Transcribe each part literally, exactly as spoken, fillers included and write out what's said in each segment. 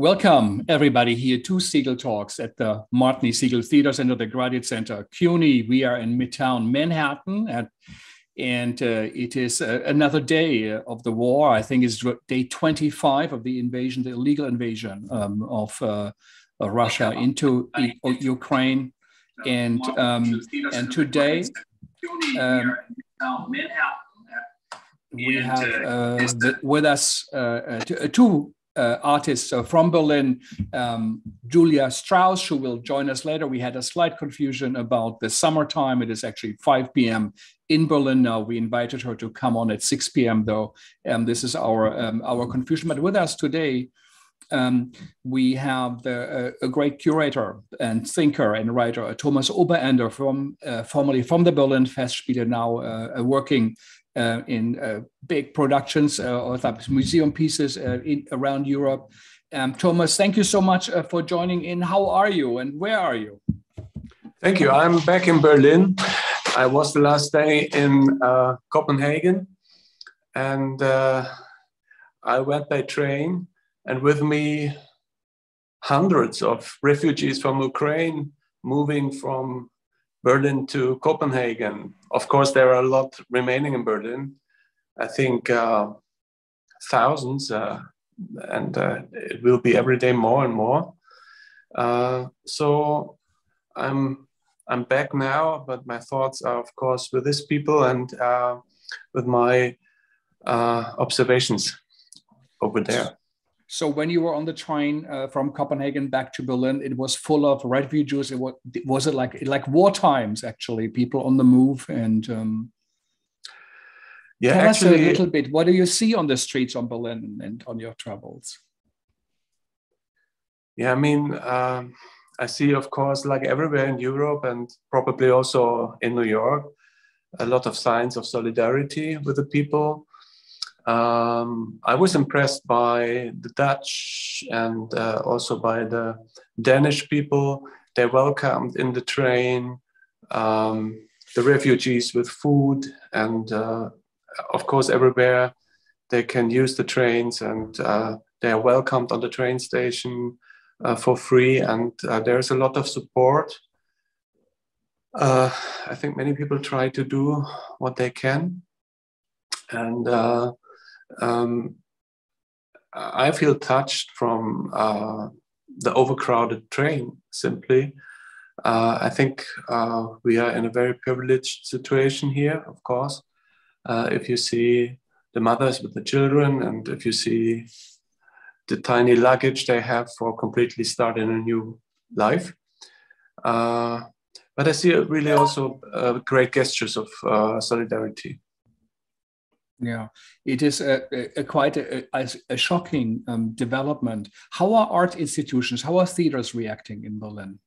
Welcome, everybody, here to Segal Talks at the Martin E. Segal Theatre Center, the Graduate Center, C U N Y. We are in Midtown Manhattan, at, and uh, it is uh, another day of the war. I think it's day twenty-five of the invasion, the illegal invasion um, of uh, Russia into Ukraine. And, um, and today um, we have uh, the, with us uh, two Uh, artists uh, from Berlin, um, Joulia Strauss, who will join us later. We had a slight confusion about the summertime. It is actually five p m in Berlin now. We invited her to come on at six p m though, and this is our um, our confusion. But with us today, um, we have the, uh, a great curator and thinker and writer, uh, Thomas Oberender, from uh, formerly from the Berlin Festspiele, now uh, working Uh, in uh, big productions uh, or museum pieces uh, in, around Europe. Um, Thomas, thank you so much uh, for joining in. How are you and where are you? Thank you. I'm back in Berlin. I was the last day in uh, Copenhagen, and uh, I went by train, and with me hundreds of refugees from Ukraine moving from Berlin to Copenhagen. Of course, there are a lot remaining in Berlin. I think uh, thousands, uh, and uh, it will be every day more and more. Uh, so I'm I'm back now, but my thoughts are, of course, with these people and uh, with my uh, observations over there. So when you were on the train uh, from Copenhagen back to Berlin, it was full of refugees. It was, was it like like war times, actually, people on the move? And um, yeah, tell actually, us a little bit, what do you see on the streets on Berlin and on your travels? Yeah, I mean, uh, I see, of course, like everywhere in Europe and probably also in New York, a lot of signs of solidarity with the people. Um, I was impressed by the Dutch and uh, also by the Danish people. They welcomed in the train um, the refugees with food, and uh, of course everywhere they can use the trains, and uh, they are welcomed on the train station uh, for free, and uh, there is a lot of support. Uh, I think many people try to do what they can, and uh, Um, I feel touched from uh, the overcrowded train, simply. Uh, I think uh, we are in a very privileged situation here, of course. Uh, if you see the mothers with the children, and if you see the tiny luggage they have for completely starting a new life. Uh, but I see really also uh, great gestures of uh, solidarity. Yeah, it is a, a, a quite a, a, a shocking um, development. How are art institutions, how are theaters reacting in Berlin?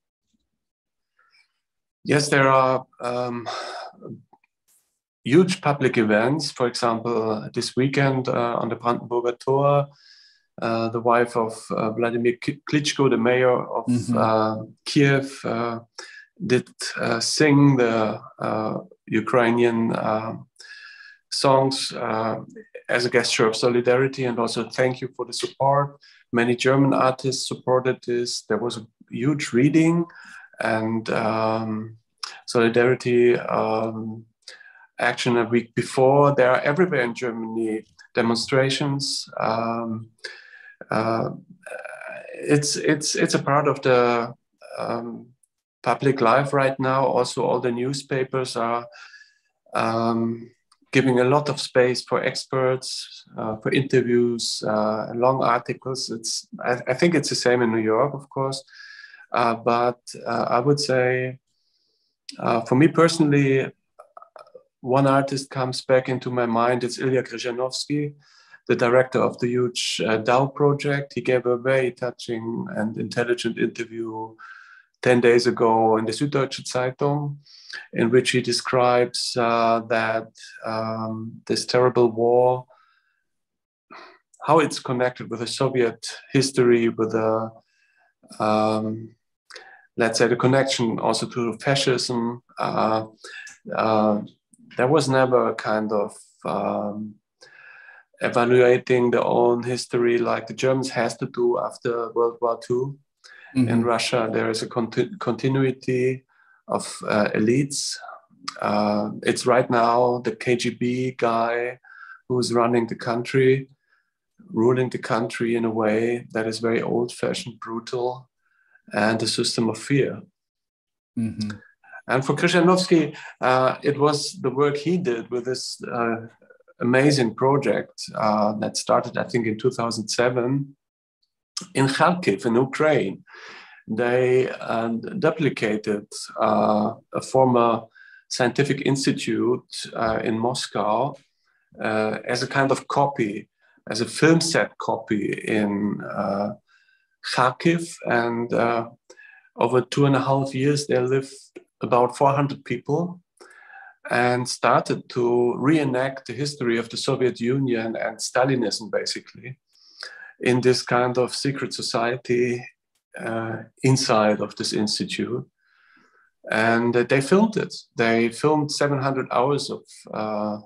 Yes, there are um, huge public events. For example, this weekend uh, on the Brandenburger Tor, uh, the wife of uh, Vladimir Klitschko, the mayor of mm-hmm. uh, Kyiv, uh, did uh, sing the uh, Ukrainian uh, songs uh, as a gesture of solidarity, and also thank you for the support. Many German artists supported this. There was a huge reading and um, solidarity um, action a week before. There are everywhere in Germany demonstrations. Um, uh, it's, it's, it's a part of the um, public life right now. Also, all the newspapers are um, giving a lot of space for experts, uh, for interviews, uh, long articles. It's, I, I think it's the same in New York, of course. Uh, but uh, I would say, uh, for me personally, one artist comes back into my mind. It's Ilya Kryzhanovsky, the director of the huge uh, Dow project. He gave a very touching and intelligent interview ten days ago in the Süddeutsche Zeitung, in which he describes uh, that um, this terrible war, how it's connected with the Soviet history, with the, um, let's say, the connection also to fascism. Uh, uh, there was never a kind of um, evaluating their own history, like the Germans has to do after World War Two. Mm-hmm. In Russia, there is a continu continuity of uh, elites. Uh, it's right now the K G B guy who's running the country, ruling the country in a way that is very old-fashioned, brutal, and a system of fear. Mm-hmm. And for Kryzhanovsky, uh, it was the work he did with this uh, amazing project uh, that started, I think, in two thousand seven in Kharkiv, in Ukraine. They uh, duplicated uh, a former scientific institute uh, in Moscow uh, as a kind of copy, as a film set copy in uh, Kharkiv. And uh, over two and a half years, they lived about four hundred people and started to reenact the history of the Soviet Union and Stalinism, basically, in this kind of secret society uh, inside of this institute. And uh, they filmed it. They filmed seven hundred hours of uh,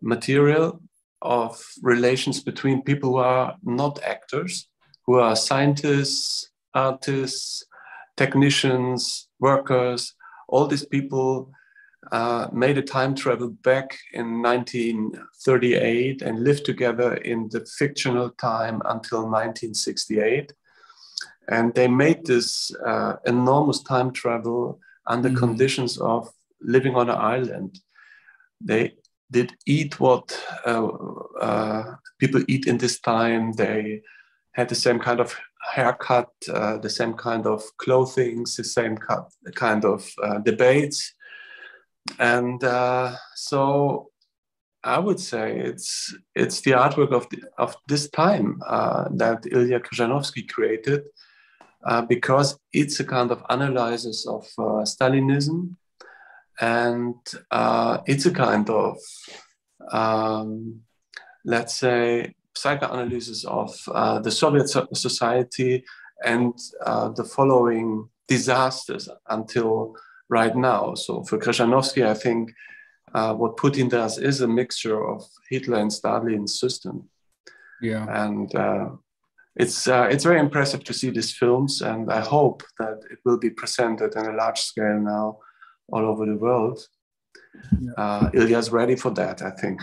material of relations between people who are not actors, who are scientists, artists, technicians, workers. All these people uh, made a time travel back in nineteen thirty-eight and lived together in the fictional time until nineteen sixty-eight. And they made this uh, enormous time travel under mm-hmm. conditions of living on an island. They did eat what uh, uh, people eat in this time. They had the same kind of haircut, uh, the same kind of clothing, the same kind of uh, debates. And uh, so I would say it's it's the artwork of, the, of this time uh, that Ilya Kuzhanovsky created, uh, because it's a kind of analysis of uh, Stalinism, and uh, it's a kind of, um, let's say, psychoanalysis of uh, the Soviet society and uh, the following disasters until right now. So for Kryzhanovsky, I think uh, what Putin does is a mixture of Hitler and Stalin's system. Yeah, and uh, it's uh, it's very impressive to see these films, and I hope that it will be presented on a large scale now all over the world. Yeah. Uh, Ilya's ready for that, I think.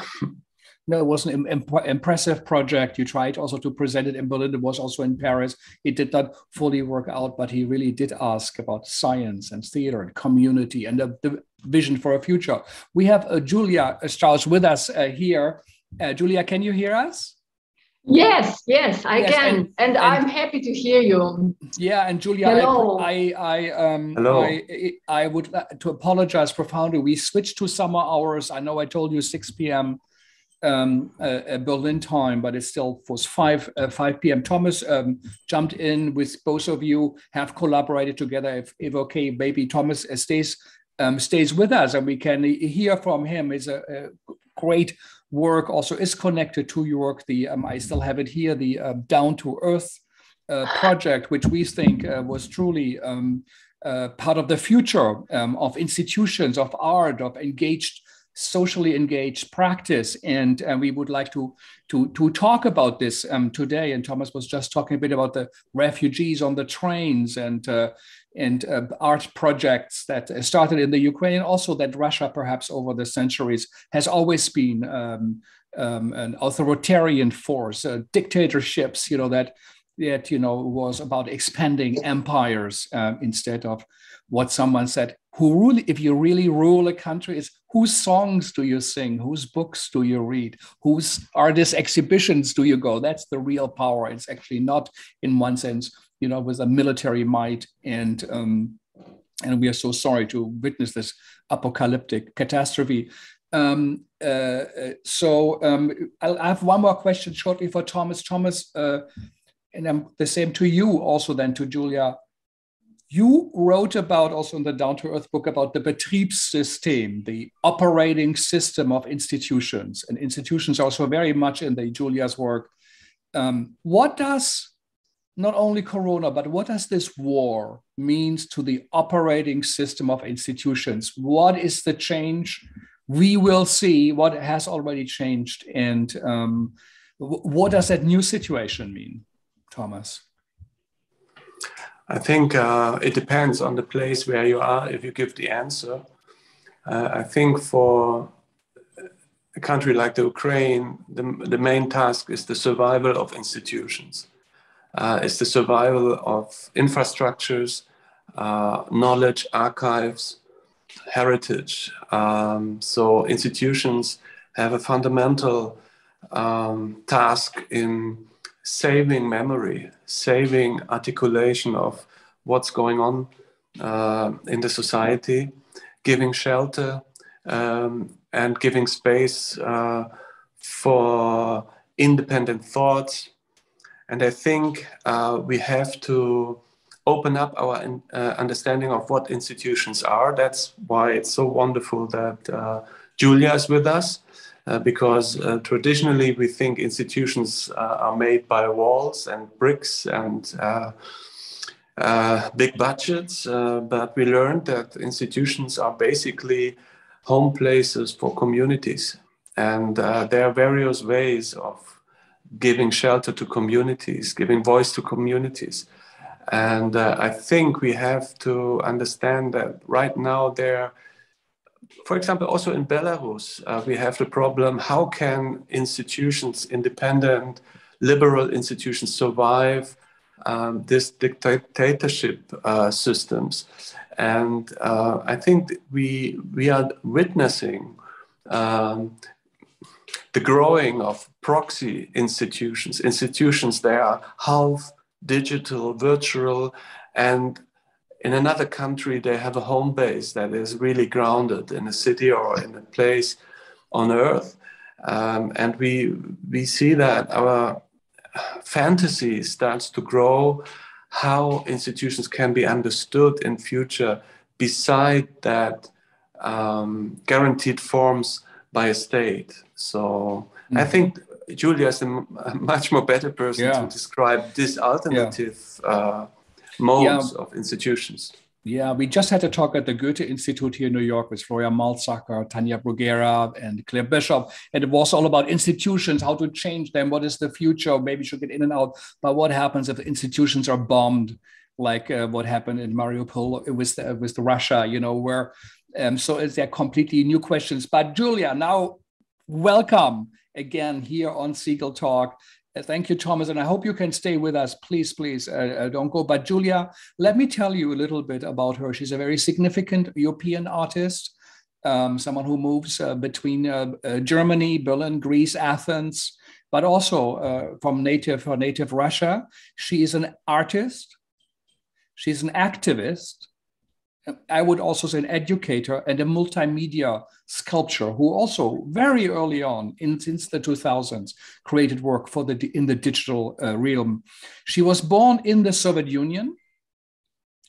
No, it was an imp impressive project. You tried also to present it in Berlin. It was also in Paris. It did not fully work out, but he really did ask about science and theater and community and the, the vision for a future. We have uh, Joulia Strauss with us uh, here. Uh, Joulia, can you hear us? Yes, yes, I yes, can. And, and, and I'm happy to hear you. Yeah, and Joulia, Hello. I, I, I, um, Hello. I, I would like to apologize profoundly. We switched to summer hours. I know I told you six p m Um, uh, Berlin time, but it still was five p m Thomas um, jumped in with both of you, have collaborated together. If, if okay, maybe Thomas stays um, stays with us and we can hear from him. It's a, a great work. Also, is connected to your work. The um, I still have it here. The uh, Down to Earth uh, project, which we think uh, was truly um, uh, part of the future um, of institutions, of art, of engaged. Socially engaged practice, and uh, we would like to to to talk about this um, today. And Thomas was just talking a bit about the refugees on the trains and uh, and uh, art projects that started in the Ukraine, also that Russia, perhaps over the centuries, has always been um, um, an authoritarian force, uh, dictatorships. You know that that you know was about expanding empires uh, instead of what someone said. Who rule, if you really rule a country, is whose songs do you sing? Whose books do you read? Whose artist exhibitions do you go? That's the real power. It's actually not, in one sense, you know, with a military might. And um, and we are so sorry to witness this apocalyptic catastrophe. Um, uh, so um, I'll, I have one more question shortly for Thomas. Thomas, uh, and I'm the same to you also then to Joulia. You wrote about, also in the Down to Earth book, about the Betriebssystem, the operating system of institutions. And institutions are also very much in the Joulia's work. Um, what does, not only Corona, but what does this war means to the operating system of institutions? What is the change? we will see what has already changed and um, what does that new situation mean, Thomas? I think uh, it depends on the place where you are if you give the answer. Uh, I think for a country like the Ukraine, the, the main task is the survival of institutions. Uh, it's the survival of infrastructures, uh, knowledge, archives, heritage. Um, so institutions have a fundamental um, task in saving memory, saving articulation of what's going on uh, in the society, giving shelter um, and giving space uh, for independent thoughts. And I think uh, we have to open up our in, uh, understanding of what institutions are. That's why it's so wonderful that uh, Joulia is with us, uh, because uh, traditionally we think institutions uh, are made by walls and bricks and uh, uh, big budgets, uh, but we learned that institutions are basically home places for communities. And uh, there are various ways of giving shelter to communities, giving voice to communities. And uh, I think we have to understand that right now there, for example, also in Belarus, uh, we have the problem, how can institutions, independent, liberal institutions survive um, this dictatorship uh, systems? And uh, I think we, we are witnessing um, the growing of proxy institutions, institutions that are half digital, virtual, and in another country they have a home base that is really grounded in a city or in a place on earth. Um, and we, we see that our fantasy starts to grow, how institutions can be understood in future beside that um, guaranteed forms by a state. So mm-hmm. I think Joulia is a, m a much more better person yeah. to describe this alternative yeah. uh, modes yeah. of institutions. Yeah, we just had a talk at the Goethe Institute here in New York with Florian Malzakar, Tanya Bruguera, and Claire Bishop. And it was all about institutions, how to change them, what is the future, maybe you should get in and out. But what happens if the institutions are bombed, like uh, what happened in Mariupol with, uh, with Russia, you know, where... Um, so it's they're completely new questions. But Joulia, now welcome again here on Segal Talk. Uh, thank you, Thomas, and I hope you can stay with us. Please, please uh, uh, don't go. But Joulia, let me tell you a little bit about her. She's a very significant European artist, um, someone who moves uh, between uh, uh, Germany, Berlin, Greece, Athens, but also uh, from native her native Russia. She is an artist. She's an activist. I would also say an educator and a multimedia sculptor who also very early on, in, since the two thousands, created work for the, in the digital uh, realm. She was born in the Soviet Union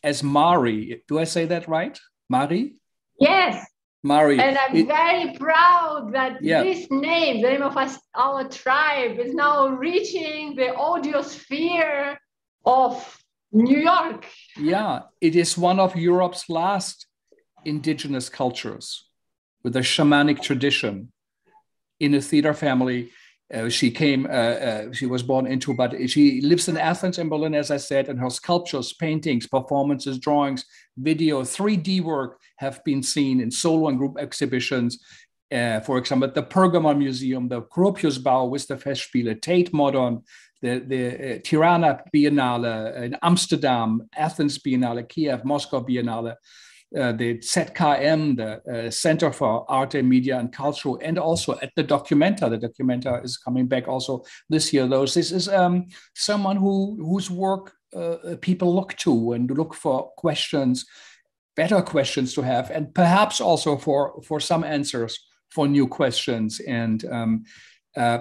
as Mari. Do I say that right? Mari? Yes. Mari. And I'm it, very proud that yeah. this name, the name of us, our tribe, is now reaching the audio sphere of New York. Yeah, it is one of Europe's last indigenous cultures with a shamanic tradition in a theater family. Uh, she came, uh, uh, she was born into, but she lives in Athens and Berlin, as I said, and her sculptures, paintings, performances, drawings, video, three D work have been seen in solo and group exhibitions. Uh, for example, at the Pergamon Museum, the Gropius Bau with the Festspiele, Tate Modern, the, the uh, Tirana Biennale in Amsterdam, Athens Biennale, Kyiv, Moscow Biennale, uh, the Z K M, the uh, Center for Art and Media and Culture, and also at the Documenta. The Documenta is coming back also this year. Those This is um, someone who whose work uh, people look to and look for questions, better questions to have, and perhaps also for, for some answers for new questions. And um, uh,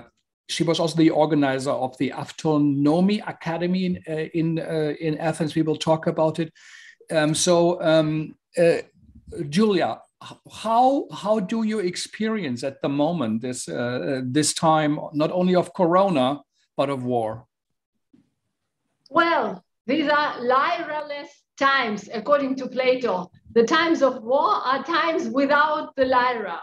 she was also the organizer of the Autonomy Academy in uh, in, uh, in Athens. We will talk about it. Um, so, um, uh, Joulia, how how do you experience at the moment this uh, this time not only of Corona but of war? Well, these are lyreless times, according to Plato. The times of war are times without the lyra.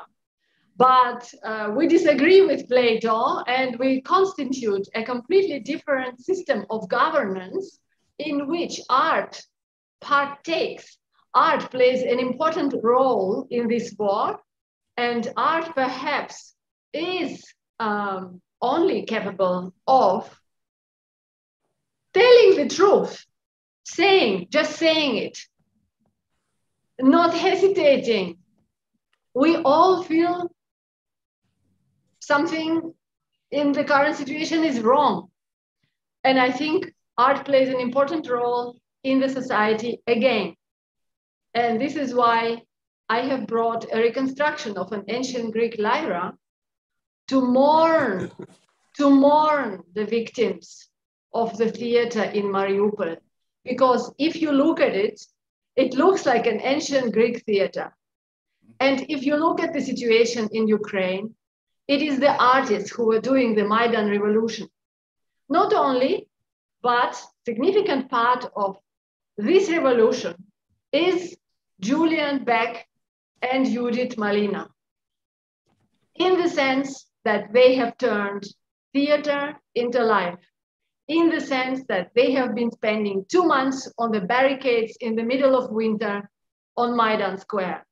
But uh, we disagree with Plato, and we constitute a completely different system of governance in which art partakes. Art plays an important role in this war, and art perhaps is um, only capable of telling the truth, saying, just saying it, not hesitating. We all feel something in the current situation is wrong. And I think art plays an important role in the society again. And this is why I have brought a reconstruction of an ancient Greek lyra to mourn, to mourn the victims of the theater in Mariupol. Because if you look at it, it looks like an ancient Greek theater. And if you look at the situation in Ukraine, it is the artists who were doing the Maidan revolution. Not only, but significant part of this revolution is Julian Beck and Judith Malina, in the sense that they have turned theater into life, in the sense that they have been spending two months on the barricades in the middle of winter on Maidan Square,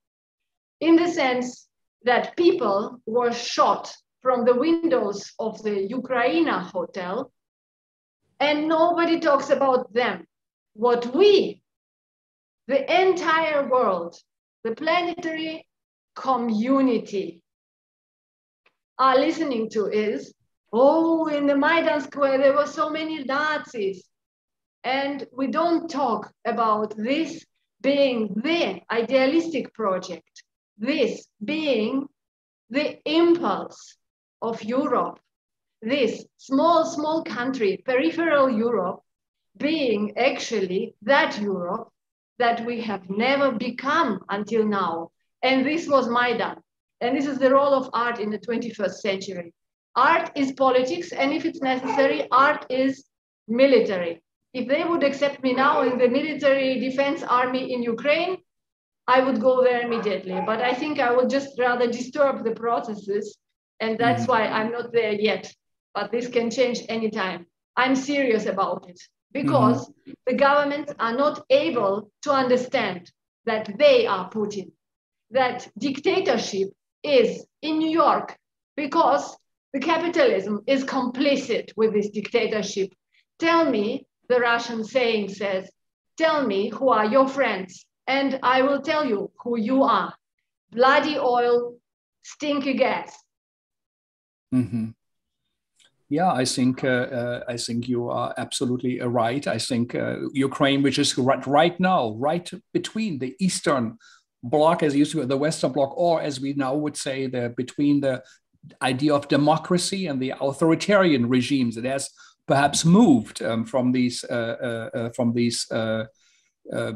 in the sense that people were shot from the windows of the Ukraina hotel, and nobody talks about them. What we, the entire world, the planetary community, are listening to is, oh, in the Maidan Square, there were so many Nazis. And we don't talk about this being the idealistic project, this being the impulse of Europe, this small, small country, peripheral Europe, being actually that Europe that we have never become until now. And this was Maidan. And this is the role of art in the twenty-first century. Art is politics, and if it's necessary, art is military. If they would accept me now in the military defense army in Ukraine, I would go there immediately, but I think I would just rather disturb the processes, and that's why I'm not there yet, but this can change anytime. I'm serious about it, because mm-hmm. the governments are not able to understand that they are Putin, that dictatorship is in New York, because the capitalism is complicit with this dictatorship. Tell me, the Russian saying says, tell me who are your friends, and I will tell you who you are. Bloody oil, stinky gas. Mm-hmm. Yeah, I think uh, uh, I think you are absolutely right. I think uh, Ukraine, which is right, right now, right between the Eastern Bloc, as used to the Western Bloc, or as we now would say, the between the idea of democracy and the authoritarian regimes, it has perhaps moved um, from these uh, uh, from these. Uh, uh,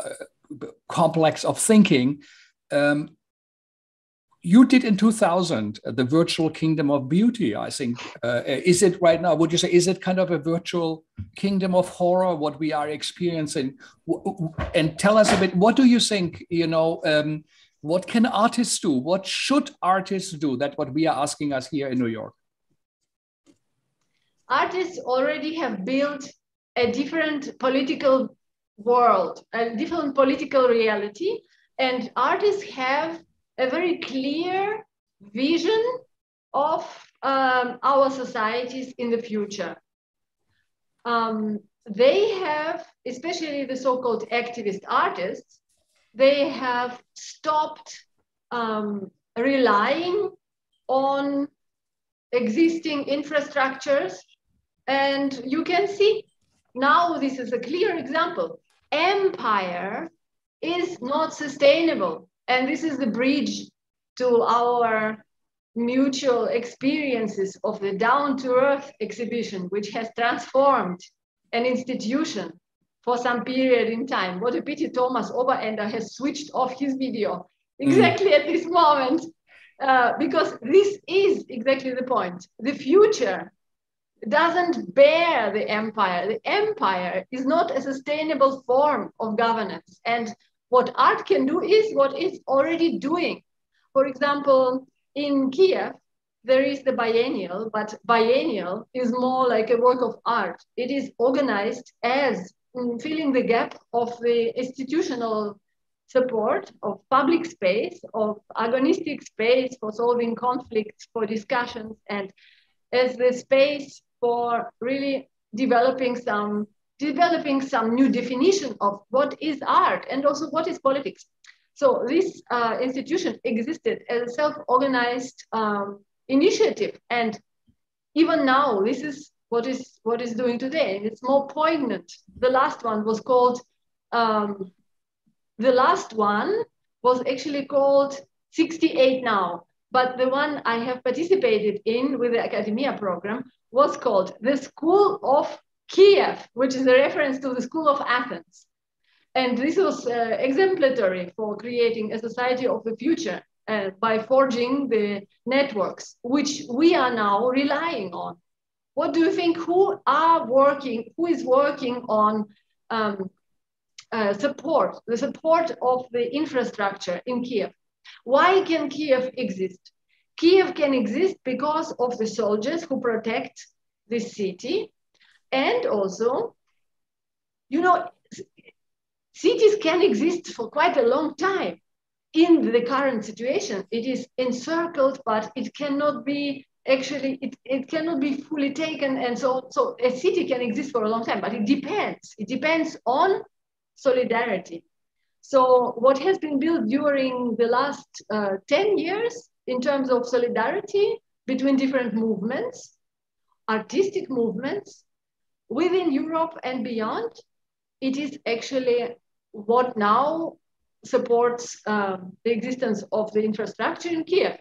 Uh, complex of thinking. Um, you did in two thousand uh, the virtual kingdom of beauty, I think. Uh, is it right now, would you say, is it kind of a virtual kingdom of horror, what we are experiencing? And tell us a bit, what do you think, you know, um, what can artists do? What should artists do? That's what we are asking us here in New York. Artists already have built a different political world, a different political reality, and artists have a very clear vision of um, our societies in the future. Um, they have, especially the so-called activist artists, they have stopped um, relying on existing infrastructures, and you can see now this is a clear example. Empire is not sustainable. And this is the bridge to our mutual experiences of the Down to Earth exhibition, which has transformed an institution for some period in time. What a pity Thomas Oberender has switched off his video exactly mm-hmm. at this moment, uh, because this is exactly the point. The future doesn't bear the empire. The empire is not a sustainable form of governance. And what art can do is what it's already doing. For example, in Kiev, there is the biennial, but biennial is more like a work of art. It is organized as filling the gap of the institutional support of public space, of agonistic space for solving conflicts, for discussions, and as the space for really developing some, developing some new definition of what is art and also what is politics. So this uh, institution existed as a self-organized um, initiative, and even now this is what is what is doing today, and it's more poignant. The last one was called um, the last one was actually called sixty-eight Now, but the one I have participated in with the Academia program was called the School of Kiev, which is a reference to the School of Athens. And this was uh, exemplary for creating a society of the future uh, by forging the networks, which we are now relying on. What do you think, who are working, who is working on um, uh, support, the support of the infrastructure in Kiev? Why can Kiev exist? Kiev can exist because of the soldiers who protect the city, and also, you know, cities can exist for quite a long time. In the current situation, it is encircled, but it cannot be actually, it, it cannot be fully taken. And so, so a city can exist for a long time, but it depends. It depends on solidarity. So what has been built during the last uh, ten years in terms of solidarity between different movements, artistic movements, within Europe and beyond, it is actually what now supports um, the existence of the infrastructure in Kiev.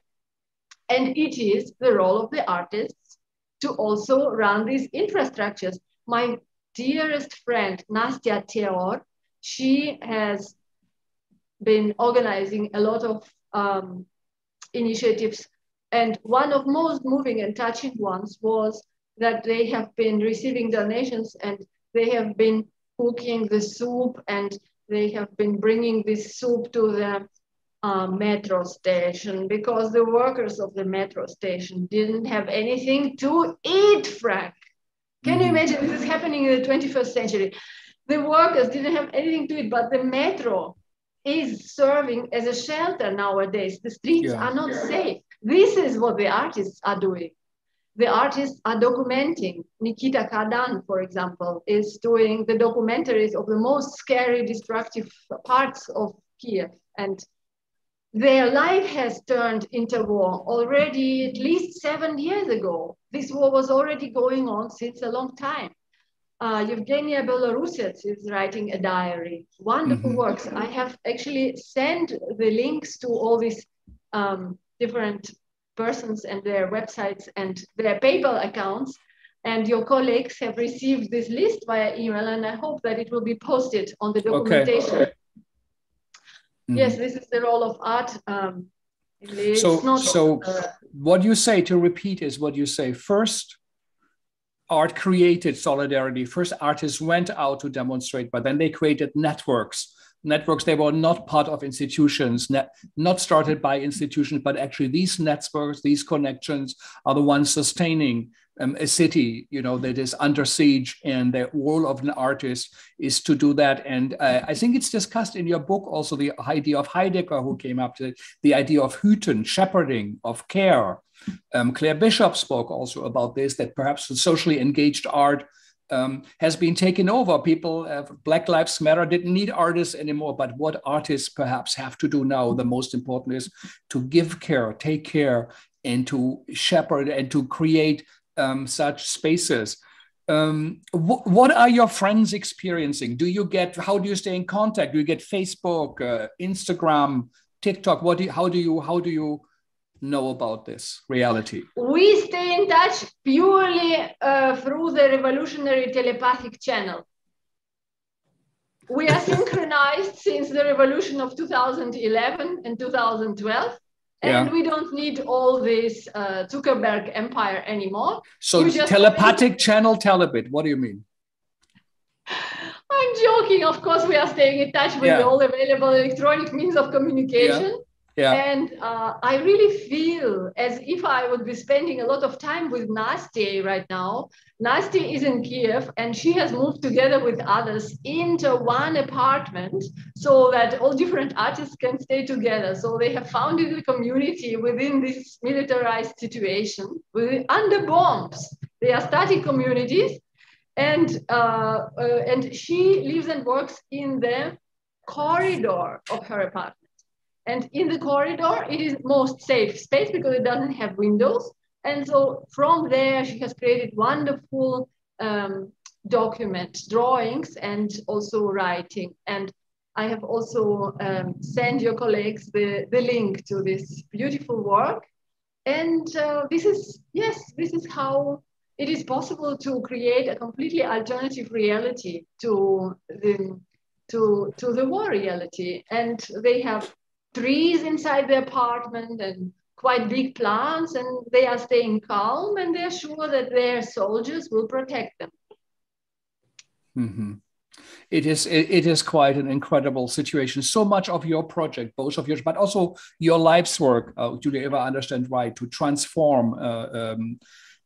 And it is the role of the artists to also run these infrastructures. My dearest friend, Nastia Teor, she has been organizing a lot of um, initiatives. And one of most moving and touching ones was that they have been receiving donations and they have been cooking the soup, and they have been bringing this soup to the uh, metro station because the workers of the metro station didn't have anything to eat, Frank. Can you imagine this is happening in the twenty-first century? The workers didn't have anything to eat, but the metro is serving as a shelter nowadays. The streets yeah. are not yeah. safe. This is what the artists are doing. The artists are documenting. Nikita Kadan, for example, is doing the documentaries of the most scary, destructive parts of Kiev. And their life has turned into war already at least seven years ago. This war was already going on since a long time. Uh, Evgenia Belorusets is writing a diary. Wonderful mm-hmm. works. I have actually sent the links to all these um, different persons and their websites and their PayPal accounts, and your colleagues have received this list via email, and I hope that it will be posted on the documentation. Okay. Mm-hmm. Yes, this is the role of art. Um, it's so not, so uh, what you say, to repeat, is what you say. First, art created solidarity. First, artists went out to demonstrate, but then they created networks. Networks, they were not part of institutions, net, not started by institutions, but actually these networks, these connections are the ones sustaining um, a city, you know, that is under siege, and the role of an artist is to do that. And uh, I think it's discussed in your book also, the idea of Heidegger, who came up to the idea of hüten, shepherding, of care. Um, Claire Bishop spoke also about this, that perhaps the socially engaged art Um, has been taken over. People, uh, Black Lives Matter didn't need artists anymore, but what artists perhaps have to do now, the most important is to give care, take care, and to shepherd and to create um, such spaces. Um, wh what are your friends experiencing? Do you get, how do you stay in contact? Do you get Facebook, uh, Instagram, TikTok? What do you, how do you, how do you know about this reality? We stay in touch purely uh, through the revolutionary telepathic channel. We are synchronized since the revolution of two thousand eleven and two thousand twelve, and yeah. we don't need all this uh, Zuckerberg empire anymore. So telepathic channel, tell a bit, what do you mean? I'm joking, of course we are staying in touch with yeah. all available electronic means of communication. Yeah. Yeah. And uh, I really feel as if I would be spending a lot of time with Nastia right now. Nastia is in Kyiv and she has moved together with others into one apartment so that all different artists can stay together. So they have founded a community within this militarized situation, within, under bombs. They are starting communities, and, uh, uh, and she lives and works in the corridor of her apartment. And in the corridor, it is most safe space because it doesn't have windows. And so from there, she has created wonderful um, documents, drawings, and also writing. And I have also um, sent your colleagues the, the link to this beautiful work. And uh, this is, yes, this is how it is possible to create a completely alternative reality to the, to, to the war reality. And they have trees inside the apartment and quite big plants, and they are staying calm and they're sure that their soldiers will protect them. Mm-hmm. It is it, it is quite an incredible situation. So much of your project, both of yours, but also your life's work, uh, do you ever understand why, to transform uh, um,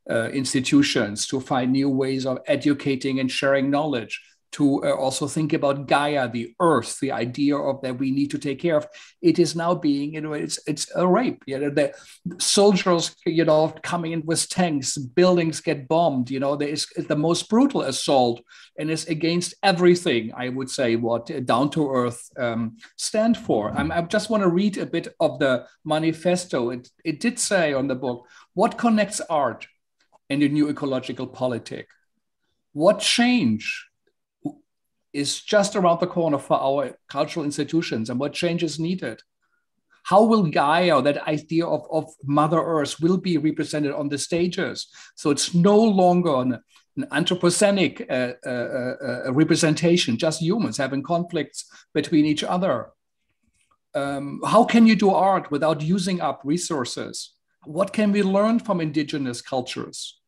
uh, institutions, to find new ways of educating and sharing knowledge, to uh, also think about Gaia, the earth, the idea of that we need to take care of. It is now being, you know, it's it's a rape. You know, the soldiers, you know, coming in with tanks, buildings get bombed, you know, there is the most brutal assault, and it's against everything, I would say, what Down to Earth um, stand for. I'm, I just want to read a bit of the manifesto. It, it did say on the book, what connects art and the new ecological politic? What change is just around the corner for our cultural institutions, and what change is needed? How will Gaia, that idea of, of Mother Earth, will be represented on the stages? So it's no longer an, an anthropocenic uh, uh, uh, representation, just humans having conflicts between each other. Um, how can you do art without using up resources? What can we learn from indigenous cultures?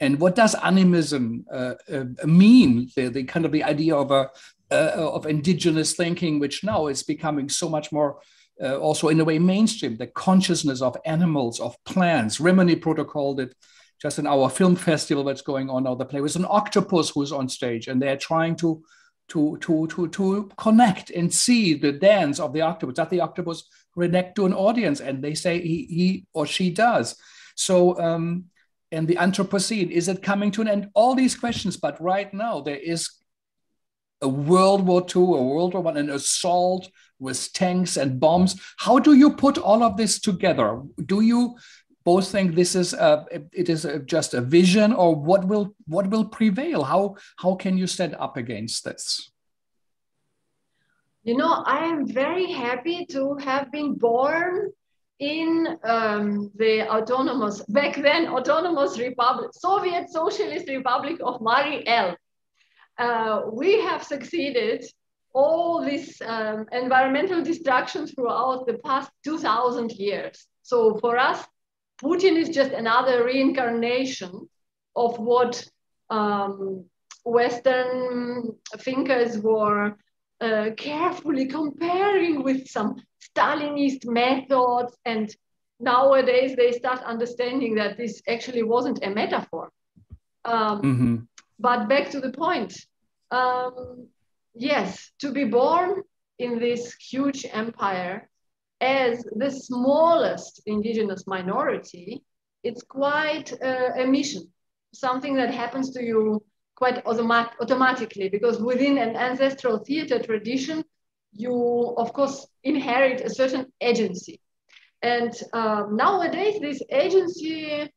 And what does animism uh, uh, mean? The, the kind of the idea of a uh, of indigenous thinking, which now is becoming so much more, uh, also in a way, mainstream. The consciousness of animals, of plants. Remini protocoled it just in our film festival that's going on now. The play was an octopus who's on stage, and they're trying to to to to to connect and see the dance of the octopus. Does the octopus react to an audience? And they say he he or she does. So. Um, And the Anthropocene, is it coming to an end? All these questions, but right now there is a World War Two, a World War One, an assault with tanks and bombs. How do you put all of this together? Do you both think this is a, it is a, just a vision, or what will what will prevail? How how can you stand up against this? You know, I am very happy to have been born in um, the autonomous, back then, autonomous republic, Soviet Socialist Republic of Mari El. Uh, we have succeeded all these um, environmental destruction throughout the past two thousand years. So for us, Putin is just another reincarnation of what um, Western thinkers were Uh, carefully comparing with some Stalinist methods. And nowadays they start understanding that this actually wasn't a metaphor. Um, mm-hmm. But back to the point. Um, yes, to be born in this huge empire as the smallest indigenous minority, it's quite uh, a mission, something that happens to you quite automat automatically, because within an ancestral theater tradition, you, of course, inherit a certain agency. And um, nowadays, this agency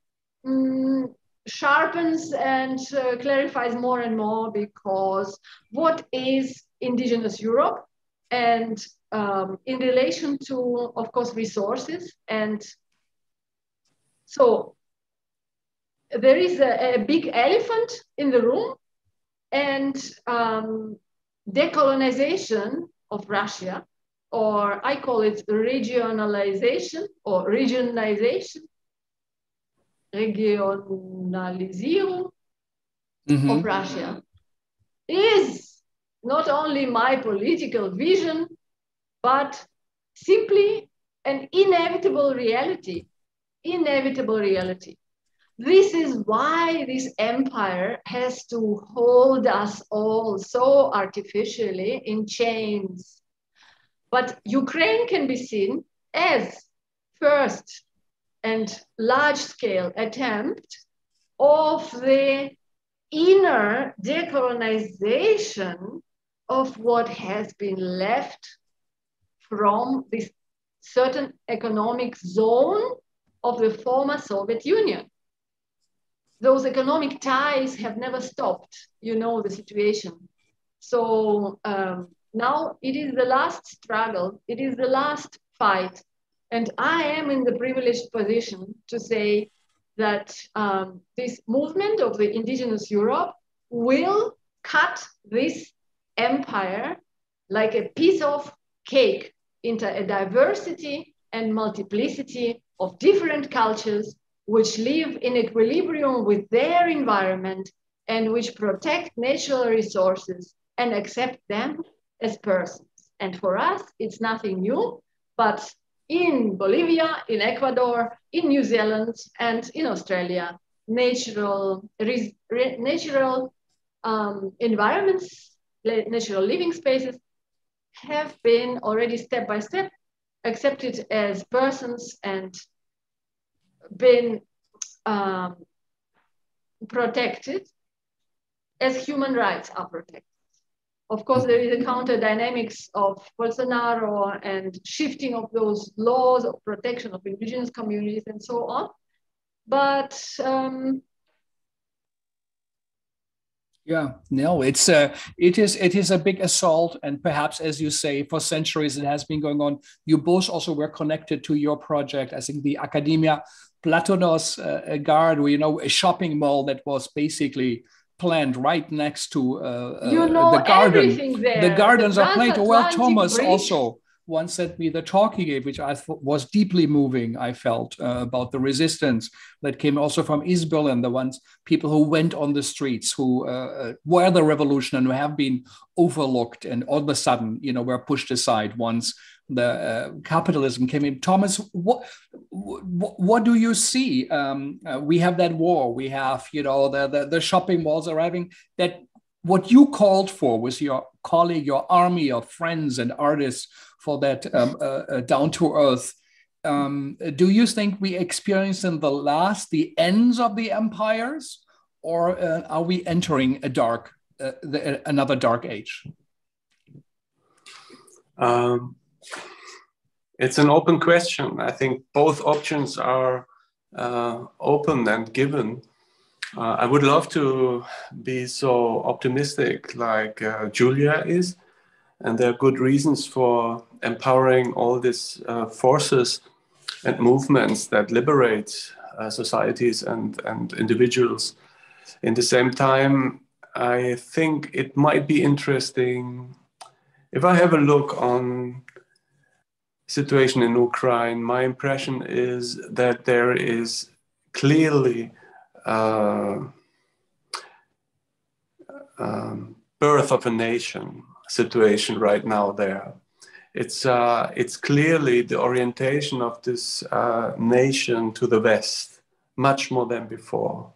um, sharpens and uh, clarifies more and more, because what is indigenous Europe? And um, in relation to, of course, resources. And so, there is a, a big elephant in the room, and um, decolonization of Russia, or I call it regionalization or regionalization, regionalization mm-hmm. of Russia, is not only my political vision, but simply an inevitable reality, inevitable reality. This is why this empire has to hold us all so artificially in chains. But Ukraine can be seen as first and large-scale attempt of the inner decolonization of what has been left from this certain economic zone of the former Soviet Union. Those economic ties have never stopped, you know the situation. So um, now it is the last struggle, it is the last fight. And I am in the privileged position to say that um, this movement of the indigenous Europe will cut this empire like a piece of cake into a diversity and multiplicity of different cultures which live in equilibrium with their environment and which protect natural resources and accept them as persons. And for us, it's nothing new, but in Bolivia, in Ecuador, in New Zealand, and in Australia, natural, res, re, natural um, environments, natural living spaces have been already step by step accepted as persons and been um, protected as human rights are protected. Of course, there is a counter dynamics of Bolsonaro and shifting of those laws of protection of indigenous communities and so on. But um, yeah, no, it's uh, it is it is a big assault, and perhaps, as you say, for centuries it has been going on. You both also were connected to your project. I think the Academia Platonos uh, Garden, you know, a shopping mall that was basically planned right next to uh, you know, the garden. There. The gardens the are planned. Well, Thomas Bridge. Also once sent me the talk he gave, which I thought was deeply moving, I felt, uh, about the resistance that came also from East Berlin, the ones, people who went on the streets, who uh, were the revolution and who have been overlooked and all of a sudden, you know, were pushed aside once the uh, capitalism came in. Thomas, what, what, what do you see? Um, uh, we have that war, we have, you know, the, the, the shopping malls arriving, that what you called for with your colleague, your army of friends and artists for that um, uh, uh, down to earth. Um, do you think we experience in the last, the ends of the empires, or uh, are we entering a dark, uh, the, another dark age? Um, it's an open question. I think both options are uh, open and given. Uh, I would love to be so optimistic like uh, Joulia is, and there are good reasons for empowering all these uh, forces and movements that liberate uh, societies and, and individuals. In the same time, I think it might be interesting if I have a look on situation in Ukraine. My impression is that there is clearly uh, um, birth of a nation situation right now there. It's, uh, it's clearly the orientation of this uh, nation to the West, much more than before.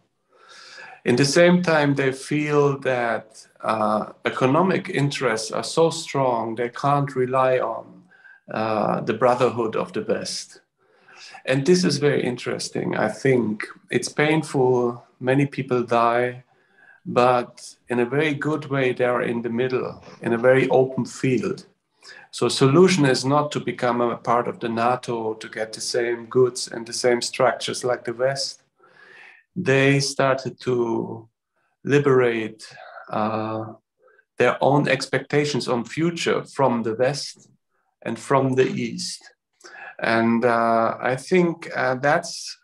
In the same time, they feel that uh, economic interests are so strong, they can't rely on uh, the brotherhood of the West. And this is very interesting, I think. It's painful, many people die, but in a very good way, they are in the middle, in a very open field. So solution is not to become a part of the NATO, to get the same goods and the same structures like the West. They started to liberate uh, their own expectations on future from the West and from the East. And uh, I think uh, that's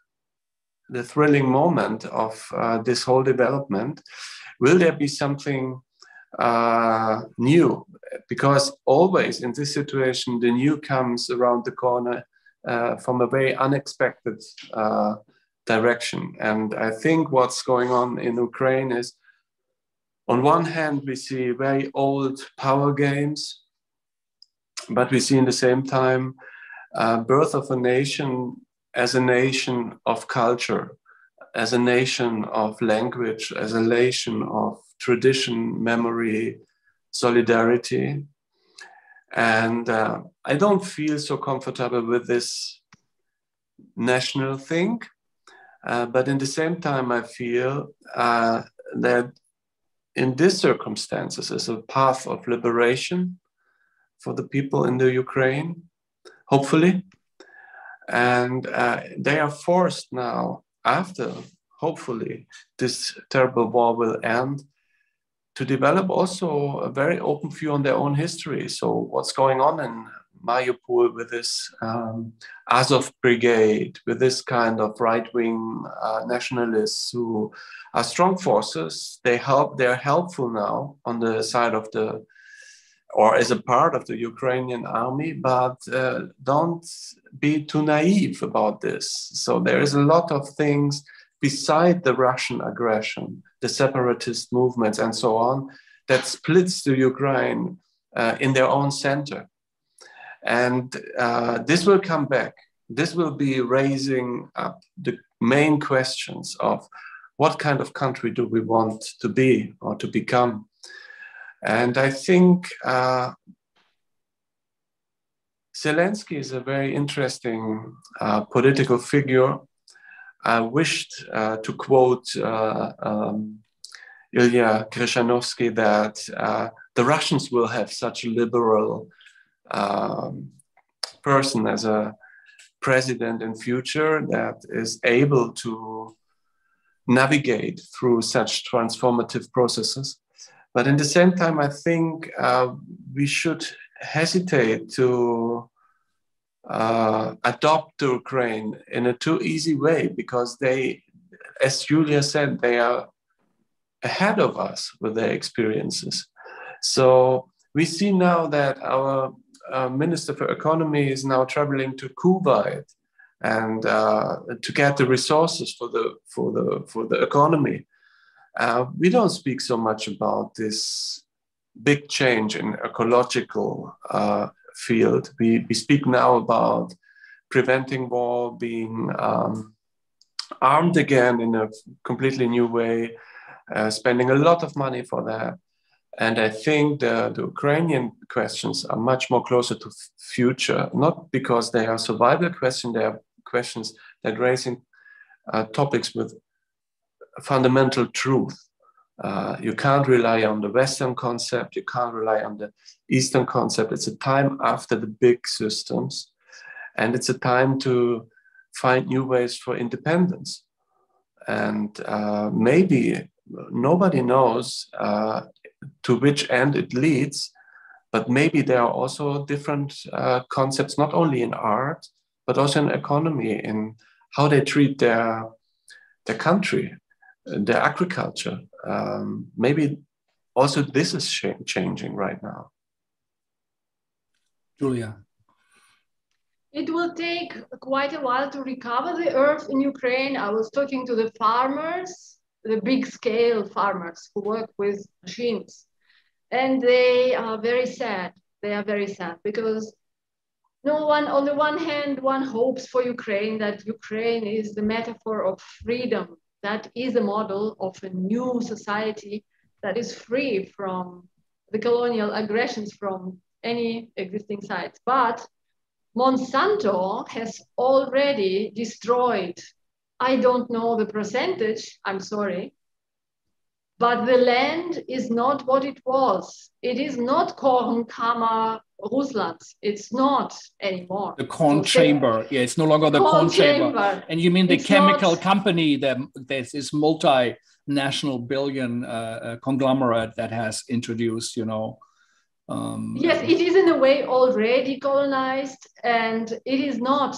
the thrilling moment of uh, this whole development. Will there be something uh, new? Because always in this situation, the new comes around the corner uh, from a very unexpected uh, direction. And I think what's going on in Ukraine is, on one hand, we see very old power games, but we see in the same time uh, Birth of a Nation as a nation of culture, as a nation of language, as a nation of tradition, memory, solidarity. And uh, I don't feel so comfortable with this national thing, uh, but in the same time, I feel uh, that in these circumstances is a path of liberation for the people in the Ukraine, hopefully. And uh, they are forced now, after, hopefully, this terrible war will end, to develop also a very open view on their own history. So what's going on in Mariupol with this um, Azov brigade, with this kind of right-wing uh, nationalists who are strong forces. They help, they're helpful now on the side of the, or as a part of the Ukrainian army, but uh, don't be too naive about this. So there is a lot of things beside the Russian aggression, the separatist movements and so on, that splits the Ukraine uh, in their own center. And uh, this will come back. This will be raising up the main questions of what kind of country do we want to be or to become? And I think uh, Zelensky is a very interesting uh, political figure. I wished uh, to quote uh, um, Ilya Kryzhanovsky that uh, the Russians will have such a liberal um, person as a president in future that is able to navigate through such transformative processes. But in the same time, I think uh, we should hesitate to Uh, adopt the Ukraine in a too easy way, because they, as Julia said, they are ahead of us with their experiences. So we see now that our uh, Minister for Economy is now traveling to Kuwait and uh, to get the resources for the for the for the economy. Uh, we don't speak so much about this big change in ecological Uh, field. We, we speak now about preventing war, being um, armed again in a completely new way, uh, spending a lot of money for that. And I think the, the Ukrainian questions are much more closer to future, not because they are survival questions, they are questions that raising uh, topics with fundamental truth. Uh, you can't rely on the Western concept, you can't rely on the Eastern concept. It's a time after the big systems, and it's a time to find new ways for independence. And uh, maybe nobody knows uh, to which end it leads, but maybe there are also different uh, concepts, not only in art, but also in economy, in how they treat their, their country, their agriculture. Um, maybe also this is sh changing right now. Julia. It will take quite a while to recover the earth in Ukraine. I was talking to the farmers, the big scale farmers who work with machines, and they are very sad. They are very sad because no one, on the one hand, one hopes for Ukraine that Ukraine is the metaphor of freedom. That is a model of a new society that is free from the colonial aggressions from any existing sites. But Monsanto has already destroyed, I don't know the percentage, I'm sorry, but the land is not what it was. It is not Kornkammer Russland. It's not anymore. The corn so chamber. They, yeah, it's no longer the corn, corn chamber. chamber. And you mean the it's chemical not, company that there's this multi-national billion uh, conglomerate that has introduced, you know. Um, yes, it is in a way already colonized, and it is not.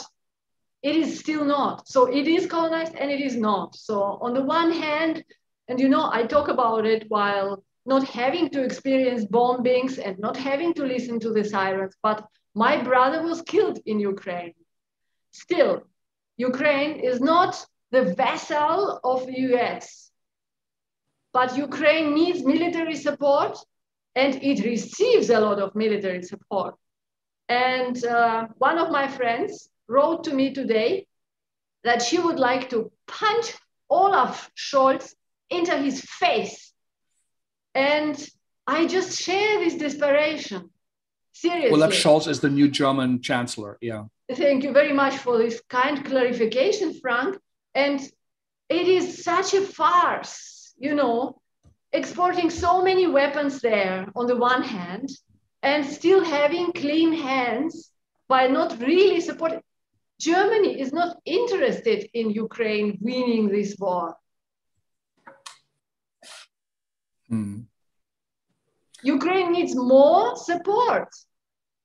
It is still not. So it is colonized and it is not. So on the one hand, and you know, I talk about it while not having to experience bombings and not having to listen to the sirens, but my brother was killed in Ukraine. Still, Ukraine is not the vessel of the U S, but Ukraine needs military support and it receives a lot of military support. And uh, one of my friends wrote to me today that she would like to punch Olaf Scholz into his face. And I just share this desperation. Seriously. Olaf Scholz is the new German chancellor, yeah. Thank you very much for this kind clarification, Frank. And it is such a farce, you know, exporting so many weapons there on the one hand, and still having clean hands by not really supporting. Germany is not interested in Ukraine winning this war. Mm. Ukraine needs more support,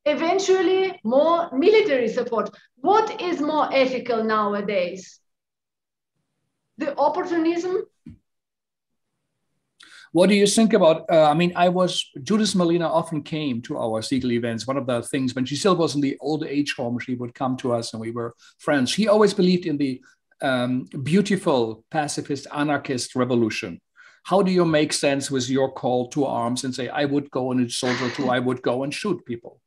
eventually more military support. What is more ethical nowadays? The opportunism? What do you think about, uh, I mean, I was, Judith Malina often came to our Siegel events. One of the things, when she still was in the old age home, she would come to us and we were friends. She always believed in the um, beautiful pacifist anarchist revolution. How do you make sense with your call to arms and say, I would go and soldier too, I would go and shoot people?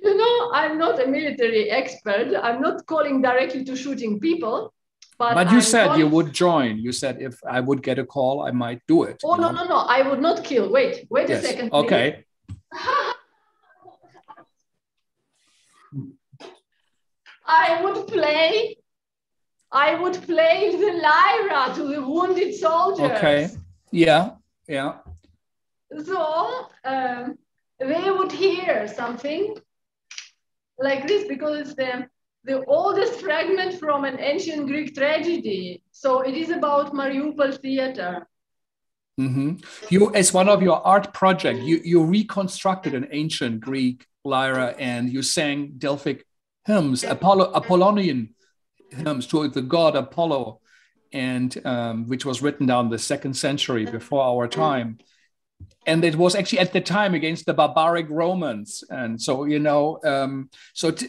You know, I'm not a military expert. I'm not calling directly to shooting people. But, but you I'm said not... you would join. You said if I would get a call, I might do it. Oh, no, know? no, no. I would not kill. Wait, wait yes. a second. Please. Okay. I would play. I would play the lyra to the wounded soldiers. Okay. Yeah, yeah. So um, they would hear something like this because it's the... the oldest fragment from an ancient Greek tragedy. So it is about Mariupol theater. Mm-hmm. You, as one of your art projects, you, you reconstructed an ancient Greek lyra and you sang Delphic hymns, Apollo, Apollonian hymns to the god Apollo, and um, which was written down the second century before our time. And it was actually at the time against the barbaric Romans. And so, you know, um, so... T-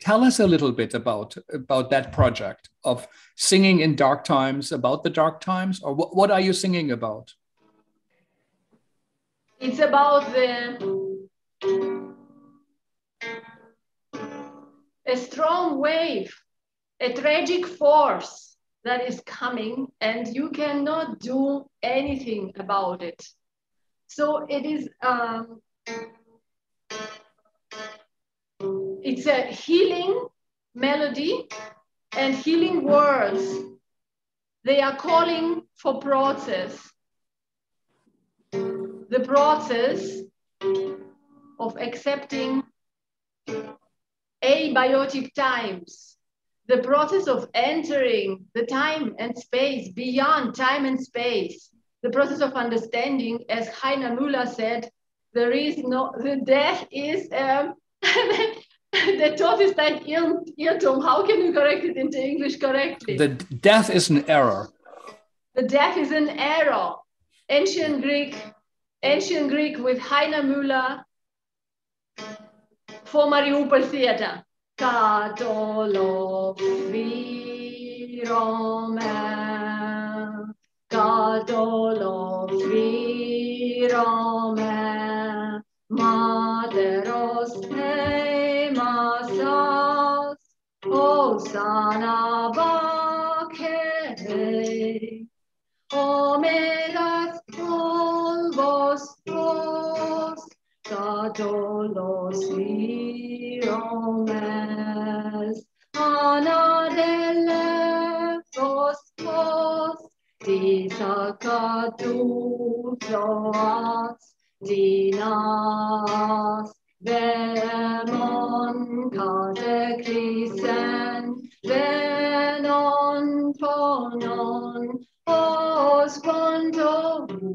Tell us a little bit about, about that project of singing in dark times, about the dark times, or wh what are you singing about? It's about the, a strong wave, a tragic force that is coming and you cannot do anything about it. So it is... Um, It's a healing melody and healing words. They are calling for process. The process of accepting abiotic times. The process of entering the time and space, beyond time and space. The process of understanding, as Heiner Müller said, there is no, the death is, um, the thought is that irrtum. How can you correct it into English correctly? The death is an error. The death is an error. Ancient Greek, ancient Greek with Heiner Müller for Mariupol Theater. Katolophyromen, Katolophyromen, Materos Masas, Hosanna Bakere, Omeras Polvos Pos, Katolos Viromes, Ana Delefos Pos, Tisakatu Ploas, Dinas, Vermon, Kateklisen, Venon, Ponon, Os, Pontobu,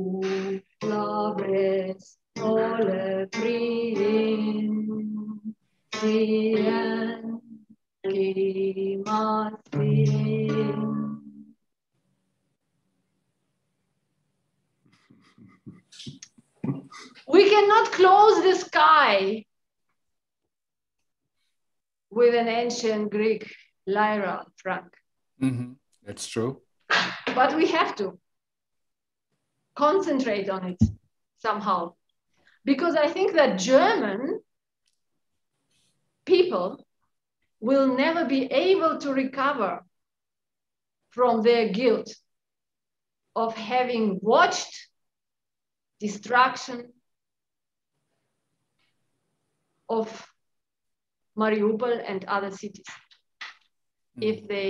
Labres, Oleprin, Sien, Kimasin. We cannot close the sky with an ancient Greek lyra, Frank. Mm-hmm. That's true. But we have to concentrate on it somehow. Because I think that German people will never be able to recover from their guilt of having watched destruction of Mariupol and other cities. Mm. If they